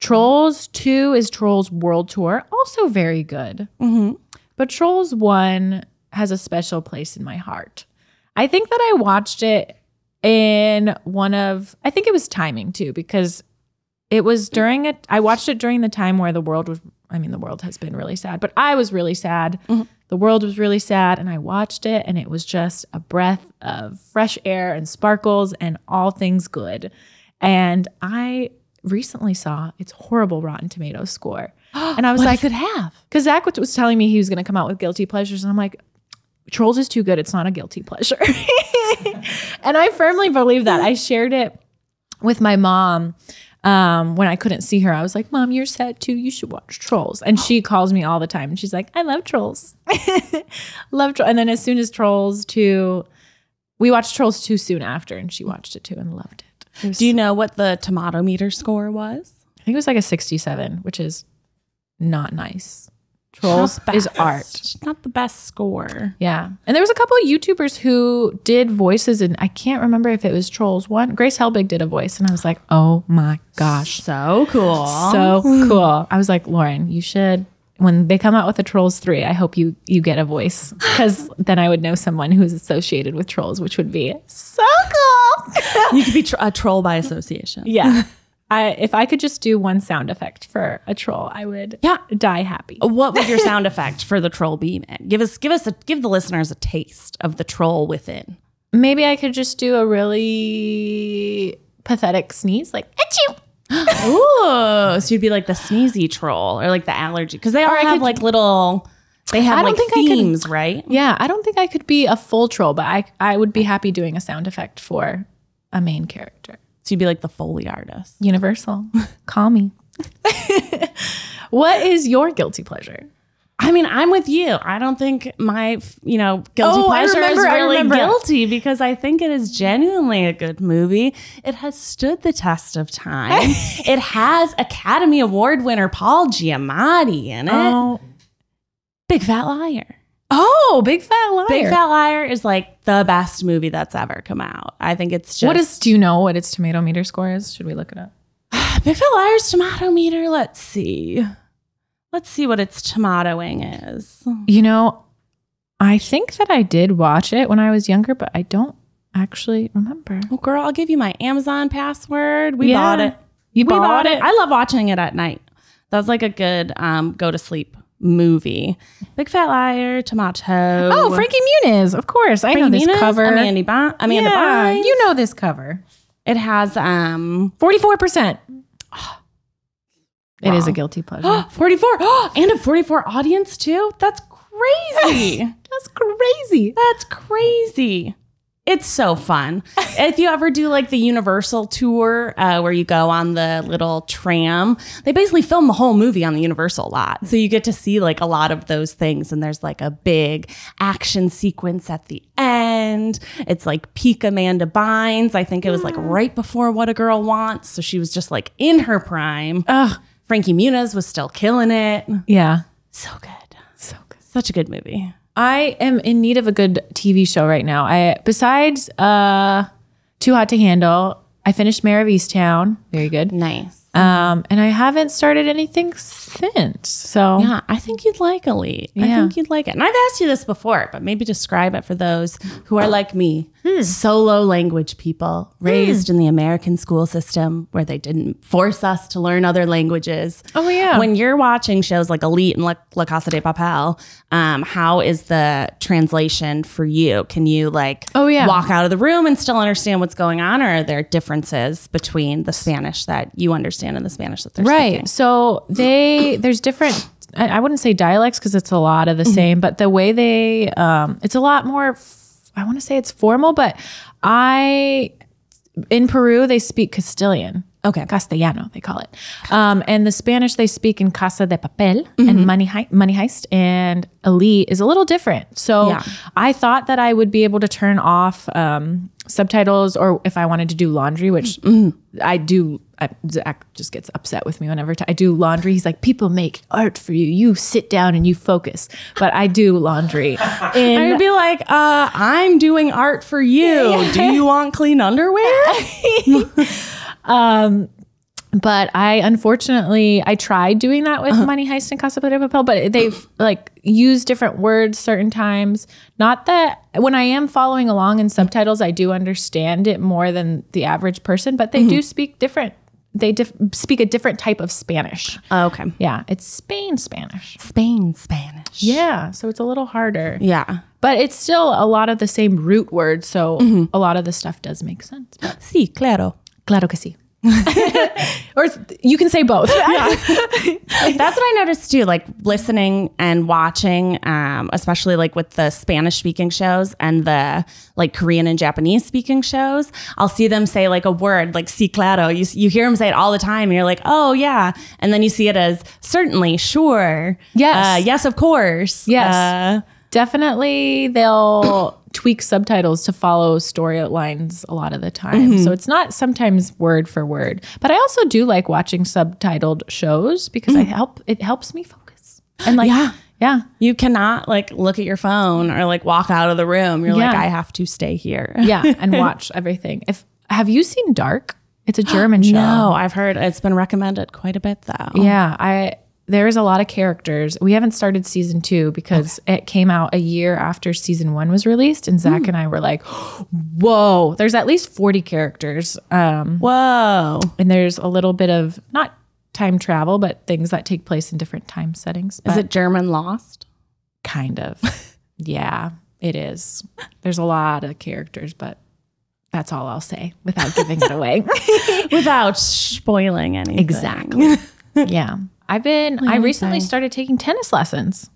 Trolls two is Trolls World Tour. Also very good. Mm-hmm. But Trolls one has a special place in my heart. I think that I watched it in one of, I think it was timing too, because it was during it, I watched it during the time where the world was, I mean, the world has been really sad, but I was really sad. Mm-hmm. The world was really sad, and I watched it, and it was just a breath of fresh air and sparkles and all things good. And I recently saw its horrible Rotten Tomatoes score. And I was what like, could have. Because Zach was telling me he was going to come out with guilty pleasures. And I'm like, Trolls is too good. It's not a guilty pleasure. And I firmly believe that. I shared it with my mom um, when I couldn't see her. I was like, Mom, you're sad too. You should watch Trolls. And she calls me all the time. And she's like, I love Trolls. love Trolls. And then as soon as Trolls two, we watched Trolls two soon after. And she watched it too and loved it. it was, Do you know what the tomato meter score was? I think it was like a sixty-seven, which is... not nice. Trolls not is art. It's not the best score. Yeah. And there was a couple of YouTubers who did voices, and I can't remember if it was Trolls one. Grace Helbig did a voice, and I was like, oh my gosh. So cool. So cool. I was like, Lauren, you should, when they come out with a Trolls three, I hope you you get a voice, because then I would know someone who is associated with Trolls, which would be so cool. You could be tr a troll by association. Yeah. I, if I could just do one sound effect for a troll, I would yeah. die happy. What would your sound effect for the troll be, man? Give us, give us, a, give the listeners a taste of the troll within. Maybe I could just do a really pathetic sneeze, like achoo. Ooh, so you'd be like the sneezy troll, or like the allergy, because they all or have could, like little. They have I don't like think themes, I could, right? Yeah, I don't think I could be a full troll, but I, I would be happy doing a sound effect for a main character. So you'd be like the Foley artist. Universal. Call me. What is your guilty pleasure? I mean, I'm with you. I don't think my, you know, guilty oh, pleasure remember, is really guilty, because I think it is genuinely a good movie. It has stood the test of time. It has Academy Award winner Paul Giamatti in it. Oh. Big Fat Liar. Oh, Big Fat Liar. Big Fat Liar is like the best movie that's ever come out. I think it's just... What is, do you know what its tomato meter score is? Should we look it up? Big Fat Liar's tomato meter, let's see. Let's see what its tomatoing is. You know, I think that I did watch it when I was younger, but I don't actually remember. Well, girl, I'll give you my Amazon password. We yeah. bought it. You we bought, bought it. it. I love watching it at night. That's like a good um, go to sleep movie. Big Fat Liar, Tomato. Oh, Frankie Muniz, of course. I Frankie know this Muniz, cover. Amanda Bynes. Amanda yeah, Bynes. You know this cover. It has um forty-four percent. Oh, it wow. is a guilty pleasure. forty-four. Oh, and a forty-four audience too. That's crazy. That's crazy. That's crazy. It's so fun. If you ever do like the Universal tour uh, where you go on the little tram, they basically film the whole movie on the Universal lot. So you get to see like a lot of those things. And there's like a big action sequence at the end. It's like peak Amanda Bynes. I think it was like right before What a Girl Wants. So she was just like in her prime. Ugh. Frankie Muniz was still killing it. Yeah. So good. So good. Such a good movie. I am in need of a good T V show right now. I besides uh, Too Hot to Handle, I finished Mayor of Easttown. Very good. Nice. Um, and I haven't started anything since. So yeah, I think you'd like Elite. Yeah. I think you'd like it. And I've asked you this before, but maybe describe it for those who are like me. Hmm. Solo language people raised hmm. in the American school system where they didn't force us to learn other languages. Oh, yeah. When you're watching shows like Elite and La, La Casa de Papel, um, how is the translation for you? Can you like oh, yeah. walk out of the room and still understand what's going on? Or are there differences between the Spanish that you understand and the Spanish that they're right. speaking? So they there's different... I, I wouldn't say dialects because it's a lot of the mm-hmm. same, but the way they... Um, it's a lot more... I want to say it's formal, but I, in Peru, they speak Castilian. Okay. Castellano, they call it. Um, and the Spanish they speak in Casa de Papel mm-hmm. and Money Heist, Money Heist and Elite is a little different. So yeah. I thought that I would be able to turn off um, subtitles or if I wanted to do laundry, which mm-hmm. I do. I, Zach just gets upset with me whenever I do laundry. He's like, people make art for you. You sit down and you focus. But I do laundry. And I would be like, uh, I'm doing art for you. Do you want clean underwear? um, but I, unfortunately, I tried doing that with uh-huh. Money Heist and Casa de Papel, but they've like used different words certain times. Not that when I am following along in subtitles, I do understand it more than the average person, but they mm-hmm. do speak different They dif speak a different type of Spanish. Oh, okay. Yeah. It's Spain Spanish. Spain Spanish. Yeah. So it's a little harder. Yeah. But it's still a lot of the same root words. So mm-hmm. a lot of the stuff does make sense. Sí, claro. Claro que sí. Or you can say both. Yeah. That's what I noticed too, like listening and watching, um, especially like with the Spanish speaking shows and the like Korean and Japanese speaking shows. I'll see them say like a word like "si claro." You you hear them say it all the time, and you're like, oh yeah, and then you see it as certainly, sure, yes, uh, yes, of course, yes, uh, definitely. They'll tweak subtitles to follow story outlines a lot of the time. Mm-hmm. So it's not sometimes word for word. But I also do like watching subtitled shows because mm-hmm. I help it helps me focus. And like yeah. yeah. You cannot like look at your phone or like walk out of the room. You're yeah. like, I have to stay here. Yeah. And watch everything. If have you seen Dark? It's a German show. No, I've heard it's been recommended quite a bit though. Yeah. I There is a lot of characters. We haven't started season two because okay. it came out a year after season one was released. And Zach mm. and I were like, whoa, there's at least forty characters. Um, whoa. And there's a little bit of not time travel, but things that take place in different time settings. Is it German Lost? Kind of. Yeah, it is. There's a lot of characters, but that's all I'll say without giving it away. Without spoiling anything. Exactly. Yeah. I've been, I recently started taking tennis lessons.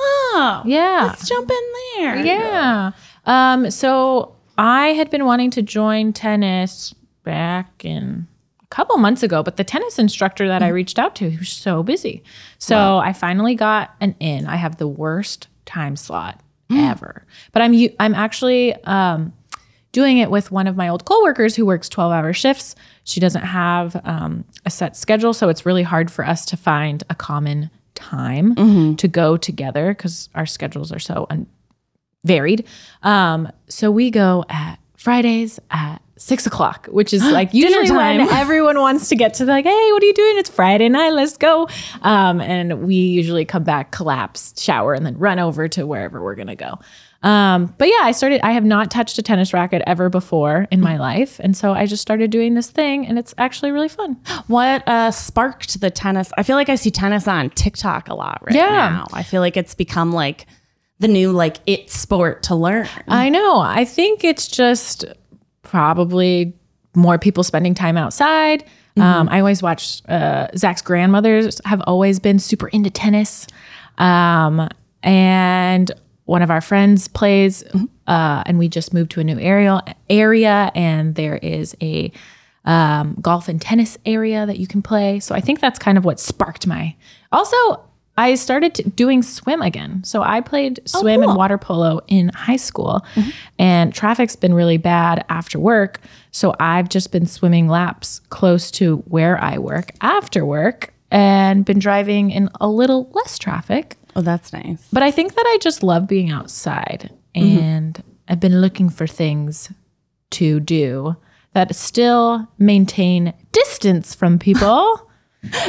Oh, yeah. Let's jump in there. Yeah. Um, so I had been wanting to join tennis back in a couple months ago, but the tennis instructor that I reached out to, he was so busy. So wow. I finally got an in. I have the worst time slot mm. ever, but I'm, I'm actually, um, doing it with one of my old coworkers who works twelve hour shifts. She doesn't have um, a set schedule, so it's really hard for us to find a common time mm-hmm. to go together because our schedules are so un varied. Um, so we go at Fridays at six o'clock, which is like usually when everyone wants to get to the, like, hey, what are you doing? It's Friday night, let's go. Um, and we usually come back, collapse, shower, and then run over to wherever we're gonna go. Um, but yeah, I started, I have not touched a tennis racket ever before in my life. And so I just started doing this thing and it's actually really fun. What uh, sparked the tennis? I feel like I see tennis on TikTok a lot right yeah. now. I feel like it's become like the new, like it sport to learn. I know. I think it's just probably more people spending time outside. Mm-hmm. Um, I always watch, uh, Zach's grandmothers have always been super into tennis. Um, and one of our friends plays, mm-hmm. uh, and we just moved to a new area, area and there is a um, golf and tennis area that you can play. So I think that's kind of what sparked my... Also, I started doing swim again. So I played swim oh, cool. and water polo in high school, mm-hmm. and traffic's been really bad after work. So I've just been swimming laps close to where I work after work and been driving in a little less traffic. Oh, that's nice. But I think that I just love being outside, and mm-hmm. I've been looking for things to do that still maintain distance from people.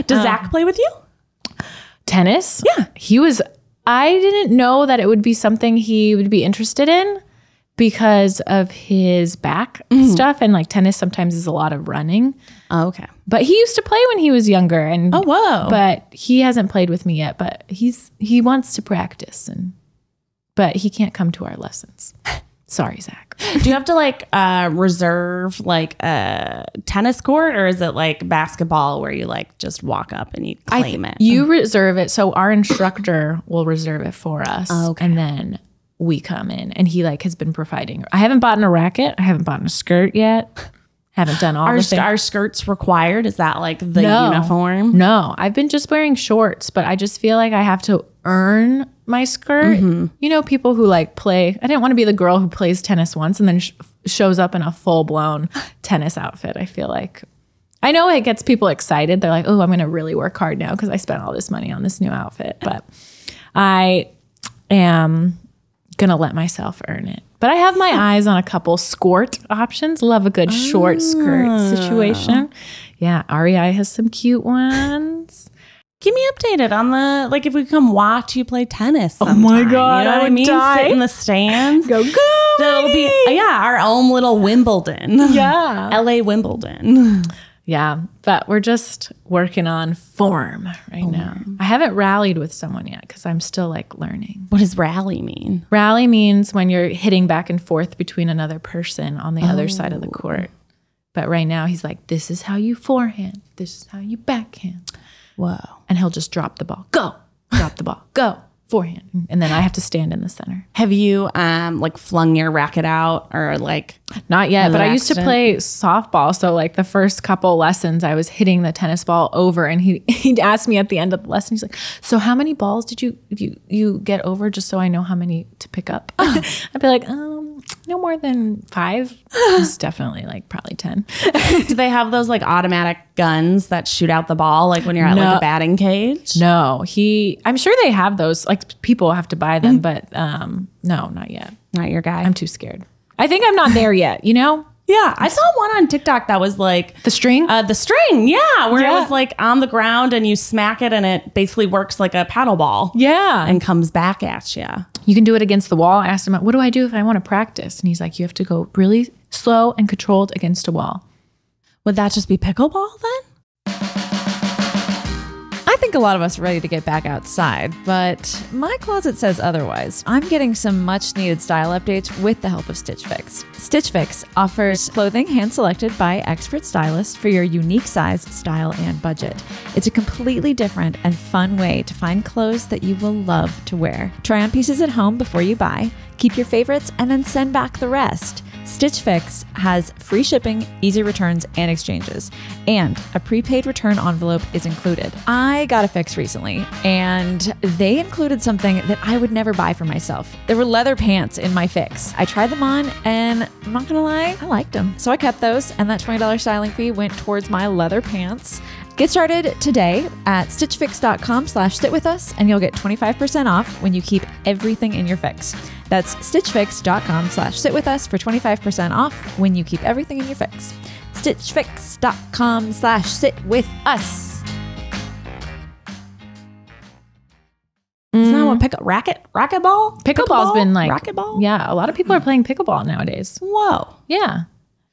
Does um, Zach play with you? Tennis? Yeah. He was, I didn't know that it would be something he would be interested in because of his back mm-hmm. stuff. And like tennis sometimes is a lot of running. Oh, okay. But he used to play when he was younger, and oh whoa. But he hasn't played with me yet, but he's he wants to practice, and but he can't come to our lessons. Sorry, Zach. Do you have to like uh reserve like a tennis court, or is it like basketball where you like just walk up and you claim I, it? You reserve it. So our instructor will reserve it for us. Oh, okay. And then we come in, and he like has been providing. I haven't bought a racket. I haven't bought a skirt yet. Haven't done all our the things. Are skirts required? Is that like the no, uniform? No, I've been just wearing shorts, but I just feel like I have to earn my skirt. Mm-hmm. You know, people who like play. I didn't want to be the girl who plays tennis once and then sh shows up in a full blown tennis outfit. I feel like, I know it gets people excited. They're like, oh, I'm going to really work hard now because I spent all this money on this new outfit. But I am going to let myself earn it. But I have my eyes on a couple skort options. Love a good oh. short skirt situation. Yeah, R E I has some cute ones. Keep me updated on the, like if we come watch you play tennis sometime. Oh my God, you know what I, I mean? Die. Sit in the stands. Go, go! That'll be, yeah, our own little Wimbledon. Yeah. L A Wimbledon. Yeah, but we're just working on form right oh. now. I haven't rallied with someone yet because I'm still like learning. What does rally mean? Rally means when you're hitting back and forth between another person on the oh. other side of the court. But right now he's like, this is how you forehand. This is how you backhand. Whoa. And he'll just drop the ball. Go. Drop the ball. Go. Forehand. And then I have to stand in the center. Have you um like flung your racket out or like not yet, but accident? I used to play softball, so like the first couple lessons I was hitting the tennis ball over, and he he'd asked me at the end of the lesson, he's like, so how many balls did you you you get over, just so I know how many to pick up? Oh. I'd be like, um no more than five. It's definitely like probably ten. Do they have those like automatic guns that shoot out the ball like when you're at no. like a batting cage? No, he, I'm sure they have those. Like people have to buy them, but um, no, not yet. Not your guy. I'm too scared. I think I'm not there yet, you know? Yeah, I saw one on TikTok that was like... The string? Uh, the string, yeah, where yeah. it was like on the ground and you smack it and it basically works like a paddle ball. Yeah. And comes back at you. You can do it against the wall. I asked him, what do I do if I want to practice? And he's like, you have to go really slow and controlled against a wall. Would that just be pickleball then? I think a lot of us are ready to get back outside, but my closet says otherwise. I'm getting some much needed style updates with the help of Stitch Fix. Stitch Fix offers clothing hand selected by expert stylists for your unique size, style, and budget. It's a completely different and fun way to find clothes that you will love to wear. Try on pieces at home before you buy, keep your favorites, and then send back the rest. Stitch Fix has free shipping, easy returns, and exchanges, and a prepaid return envelope is included. I got a Fix recently, and they included something that I would never buy for myself. There were leather pants in my Fix. I tried them on, and I'm not gonna lie, I liked them. So I kept those, and that twenty dollar styling fee went towards my leather pants. Get started today at stitchfix.com slash sit with us, and you'll get twenty-five percent off when you keep everything in your Fix. That's stitchfix.com slash sit with us for twenty-five percent off when you keep everything in your Fix. Stitchfix.com slash sit with us. Isn't that what pick racket racquetball? Pickleball's pickleball? been like racquetball. Yeah, a lot of people are playing pickleball nowadays. Whoa, yeah,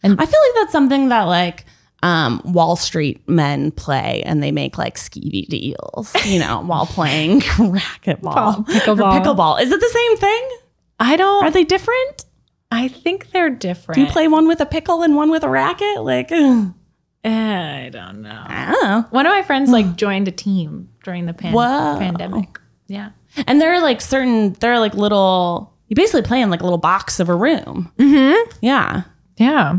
and I feel like that's something that like um, Wall Street men play, and they make like skeevy deals, you know, while playing racquetball. Pickleball. Pickleball. Is it the same thing? I don't. Are they different? I think they're different. Do you play one with a pickle and one with a racket? Like, ugh. I don't know. I don't know. One of my friends like joined a team during the pan Whoa. pandemic. Yeah. And there are like certain, there are like little, you basically play in like a little box of a room. Mm-hmm. Yeah. Yeah.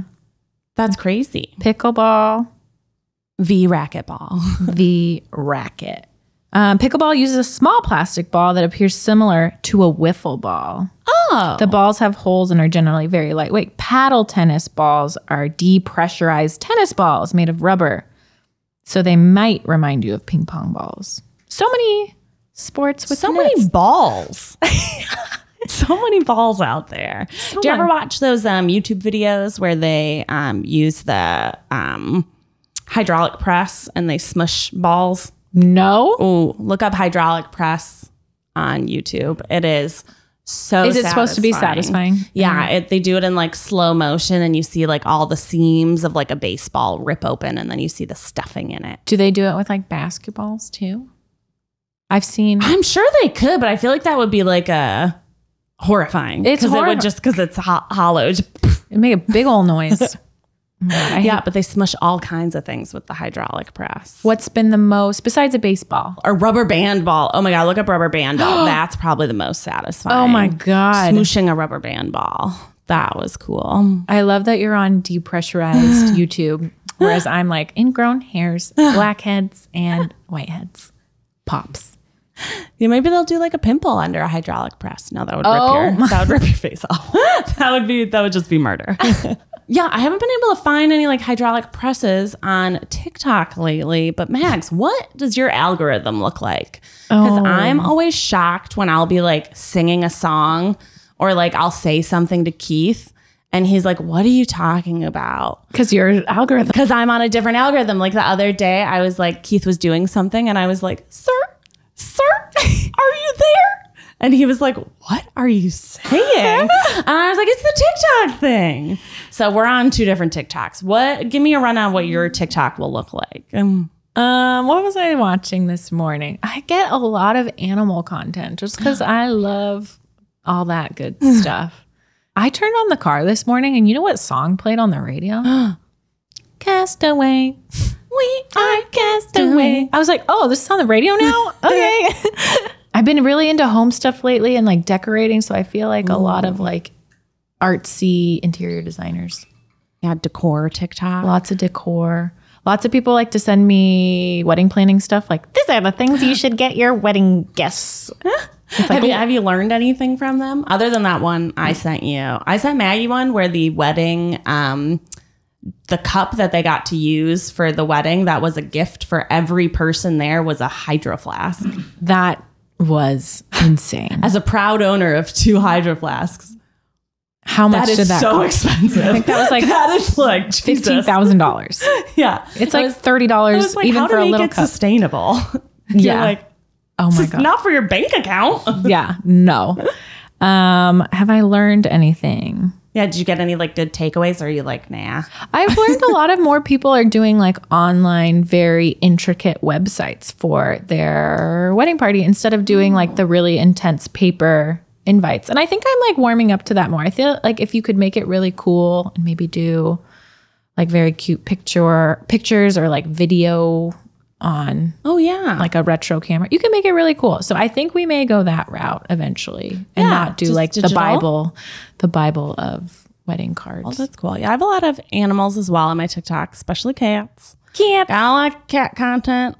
That's crazy. Pickleball. The racquetball. The racket. Um, pickleball uses a small plastic ball that appears similar to a wiffle ball. Oh. The balls have holes and are generally very lightweight. Paddle tennis balls are depressurized tennis balls made of rubber. So they might remind you of ping pong balls. So many... sports with so many balls. So many balls out there. Do you ever watch those um YouTube videos where they um use the um hydraulic press and they smush balls? No. Oh, look up hydraulic press on YouTube. It is so is it satisfying. Supposed to be satisfying? Yeah, mm-hmm. it, they do it in like slow motion, and you see like all the seams of like a baseball rip open, and then you see the stuffing in it. Do they do it with like basketballs too? I've seen... I'm sure they could, but I feel like that would be like a horrifying. It's horrifying. It would just because it's ho hollow. It'd make a big old noise. Yeah, yeah, but they smush all kinds of things with the hydraulic press. What's been the most, besides a baseball? A rubber band ball. Oh my God, look up rubber band ball. That's probably the most satisfying. Oh my God. Smooshing a rubber band ball. That was cool. I love that you're on depressurized YouTube, whereas I'm like ingrown hairs, blackheads, and whiteheads. Pops. Yeah, maybe they'll do like a pimple under a hydraulic press. No, that would oh rip your my. that would rip your face off. That would be that would just be murder. Yeah, I haven't been able to find any like hydraulic presses on TikTok lately. But Max, what does your algorithm look like? Because oh. I'm always shocked when I'll be like singing a song or like I'll say something to Keith. And he's like, what are you talking about? Because your algorithm. Because I'm on a different algorithm. Like the other day, I was like, Keith was doing something. And I was like, sir, sir, are you there? And he was like, what are you saying? And I was like, it's the TikTok thing. So we're on two different TikToks. What? Give me a rundown of what your TikTok will look like. Um, um, what was I watching this morning? I get a lot of animal content just because I love all that good stuff. I turned on the car this morning, and you know what song played on the radio? Castaway. We are castaway. I was like, oh, this is on the radio now? Okay. I've been really into home stuff lately and like decorating, so I feel like Ooh. a lot of like artsy interior designers. Yeah, decor TikTok. Lots of decor. Lots of people like to send me wedding planning stuff. Like, these are the things you should get your wedding guests. Like, have, you, have you learned anything from them? Other than that one I sent you. I sent Maggie one where the wedding, um, the cup that they got to use for the wedding that was a gift for every person there was a Hydro Flask. That was insane. As a proud owner of two Hydro Flasks. How much that did that so cost? Expensive. I think that was like, that is like fifteen thousand dollars. Yeah. It's like thirty dollars like, even for a little cup. How do sustainable? Yeah. You're like, oh my God. Not for your bank account. Yeah. No. Um, have I learned anything? Yeah. Did you get any like good takeaways? Or are you like, nah? I've learned a lot of more people are doing like online, very intricate websites for their wedding party instead of doing like the really intense paper invites. And I think I'm like warming up to that more. I feel like if you could make it really cool and maybe do like very cute picture pictures or like video on oh yeah like a retro camera, you can make it really cool. So I think we may go that route eventually and yeah, not do like digital. the Bible the Bible of wedding cards. Oh, that's cool. Yeah, I have a lot of animals as well on my TikTok, especially cats. Cats. Got a lot of cat content.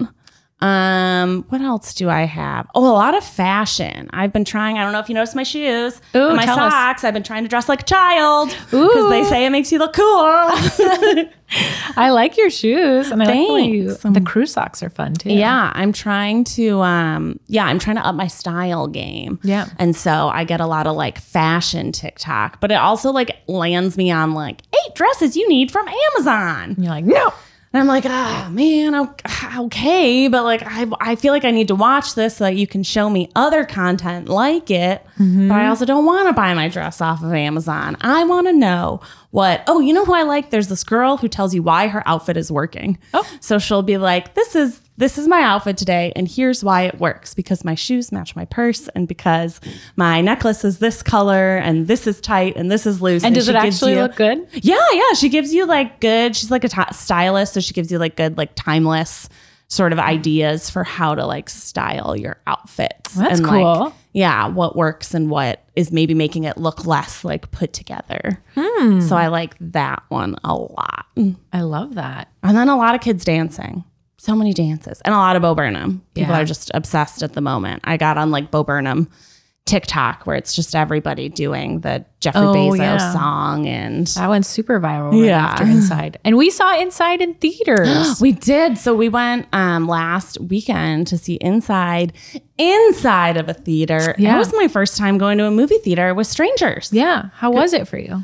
Um, what else do I have? Oh, a lot of fashion. I've been trying, I don't know if you noticed my shoes Ooh, and my socks. Us. I've been trying to dress like a child because they say it makes you look cool. I like your shoes. And I Thanks. like the, you, the crew socks are fun too. Yeah. I'm trying to, um, yeah, I'm trying to up my style game. Yeah. And so I get a lot of like fashion TikTok, but it also like lands me on like eight dresses you need from Amazon. And you're like, no. And I'm like, ah, man, okay. But like, I, I feel like I need to watch this so that you can show me other content like it. Mm-hmm. But I also don't want to buy my dress off of Amazon. I want to know what, oh, you know who I like? There's this girl who tells you why her outfit is working. Oh. So she'll be like, this is, this is my outfit today. And here's why it works. Because my shoes match my purse. And because my necklace is this color. And this is tight. And this is loose. And, and does it actually you, look good? Yeah, yeah. She gives you like good, she's like a t- stylist. So she gives you like good, like timeless sort of ideas for how to like style your outfits. Well, that's and, cool. Like, yeah, what works and what is maybe making it look less like put together. Hmm. So I like that one a lot. I love that. And then a lot of kids dancing. So many dances and a lot of Bo Burnham. People yeah. are just obsessed at the moment. I got on like Bo Burnham TikTok where it's just everybody doing the Jeffrey oh, Bezos yeah. song. And that went super viral right yeah. after Inside. And we saw Inside in theaters. We did. So we went um, last weekend to see Inside inside of a theater. Yeah. That was my first time going to a movie theater with strangers. Yeah. How was it for you?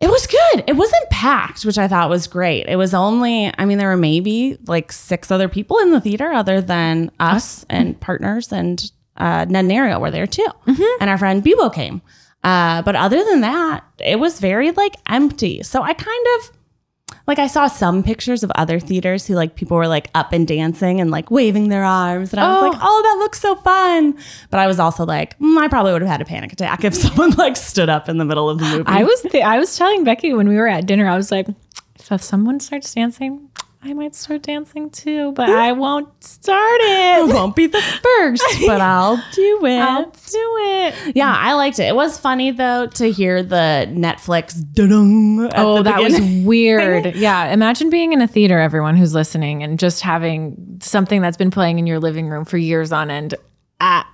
It was good. It wasn't packed, which I thought was great. It was only, I mean, there were maybe like six other people in the theater other than us mm-hmm. and partners and uh, Ned and Ariel were there too. Mm-hmm. And our friend Bebo came. Uh, but other than that, it was very like empty. So I kind of, like I saw some pictures of other theaters who like people were like up and dancing and like waving their arms. And I was oh. like, oh, that looks so fun. But I was also like, mm, I probably would have had a panic attack if someone like stood up in the middle of the movie. I was th- I was telling Becky when we were at dinner, I was like, so if someone starts dancing, I might start dancing too, but I won't start it. I won't be the first, but I'll do it. I'll do it. Yeah, I liked it. It was funny though to hear the Netflix da-dung. Oh, that beginning. was weird. Yeah, imagine being in a theater, everyone who's listening, and just having something that's been playing in your living room for years on end. Ah.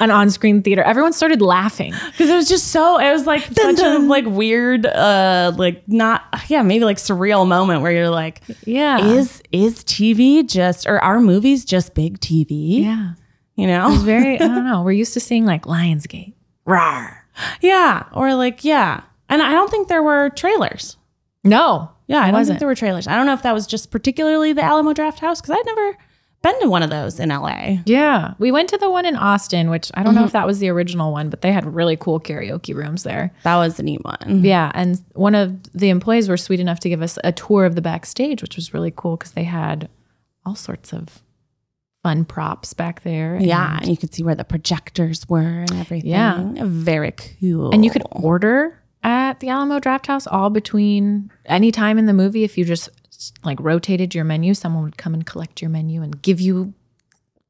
An on-screen theater. Everyone started laughing because it was just so. It was like dun, such dun. a like weird, uh, like not yeah, maybe like surreal moment where you're like, yeah, is is T V just or are movies just big T V? Yeah, you know, it's very. I don't know. We're used to seeing like Lionsgate, rawr, yeah, or like yeah, and I don't think there were trailers. No, yeah, I don't wasn't. think there were trailers. I don't know if that was just particularly the Alamo Drafthouse because I'd never. been to one of those in L A. Yeah. We went to the one in Austin, which I don't mm-hmm. know if that was the original one, but they had really cool karaoke rooms there. That was a neat one. Yeah. And one of the employees were sweet enough to give us a tour of the backstage, which was really cool because they had all sorts of fun props back there. And yeah. And you could see where the projectors were and everything. Yeah. Very cool. And you could order at the Alamo Drafthouse all between any time in the movie if you just like rotated your menu, someone would come and collect your menu and give you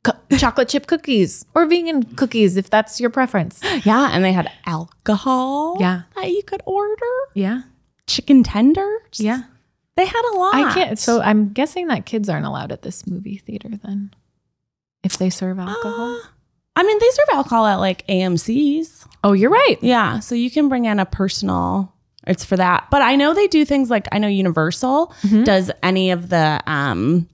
co- chocolate chip cookies or vegan cookies if that's your preference. Yeah, and they had alcohol yeah. that you could order. Yeah. Chicken tenders. Yeah. They had a lot. I can't, so I'm guessing that kids aren't allowed at this movie theater then if they serve alcohol. Uh, I mean, they serve alcohol at like A M C's. Oh, you're right. Yeah, so you can bring in a personal... It's for that. But I know they do things like, I know Universal mm-hmm. does any of the, um,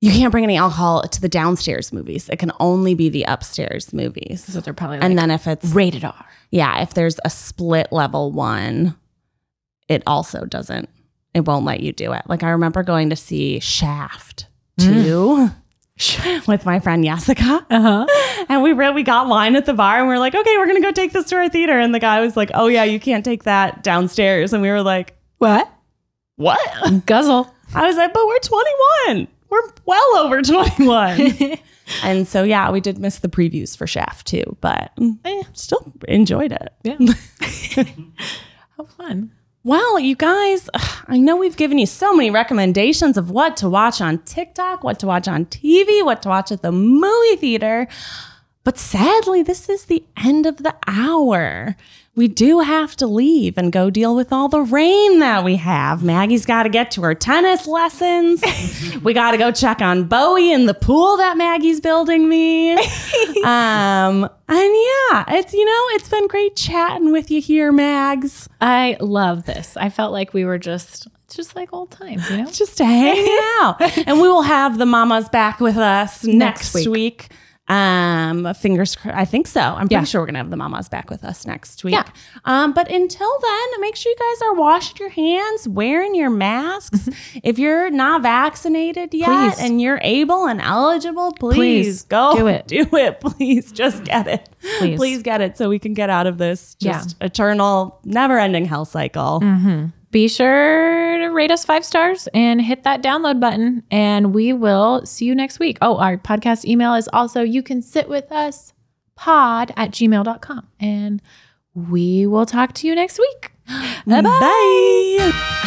you can't bring any alcohol to the downstairs movies. It can only be the upstairs movies. So they're probably like and then if it's rated R. Yeah. If there's a split level one, it also doesn't, it won't let you do it. Like I remember going to see Shaft mm. two. With my friend Jessica. Uh-huh. And we really got wine at the bar and we were like, okay, we're going to go take this to our theater. And the guy was like, oh yeah, you can't take that downstairs. And we were like, what? What? Guzzle. I was like, but we're twenty-one. We're well over twenty-one. And so, yeah, we did miss the previews for Shaft too, but eh, still enjoyed it. Yeah. How fun. Well, you guys, I know we've given you so many recommendations of what to watch on TikTok, what to watch on T V, what to watch at the movie theater. But sadly, this is the end of the hour. We do have to leave and go deal with all the rain that we have. Maggie's got to get to her tennis lessons. We got to go check on Bowie in the pool that Maggie's building me. um, and yeah, it's, you know, it's been great chatting with you here, Mags. I love this. I felt like we were just... just like old times, you know? Just hanging out. And we will have the mamas back with us next, next week. week. Um, fingers crossed. I think so. I'm pretty yeah. sure we're going to have the mamas back with us next week. Yeah. Um, but until then, make sure you guys are washing your hands, wearing your masks. If you're not vaccinated yet please. and you're able and eligible, please, please go do it. do it. Please just get it. Please. please get it so we can get out of this just yeah. eternal, never-ending hell cycle. Mm-hmm. Be sure to rate us five stars and hit that download button, and we will see you next week. Oh, our podcast email is also you can sit with us pod at gmail dot com, and we will talk to you next week. Bye-bye. Bye.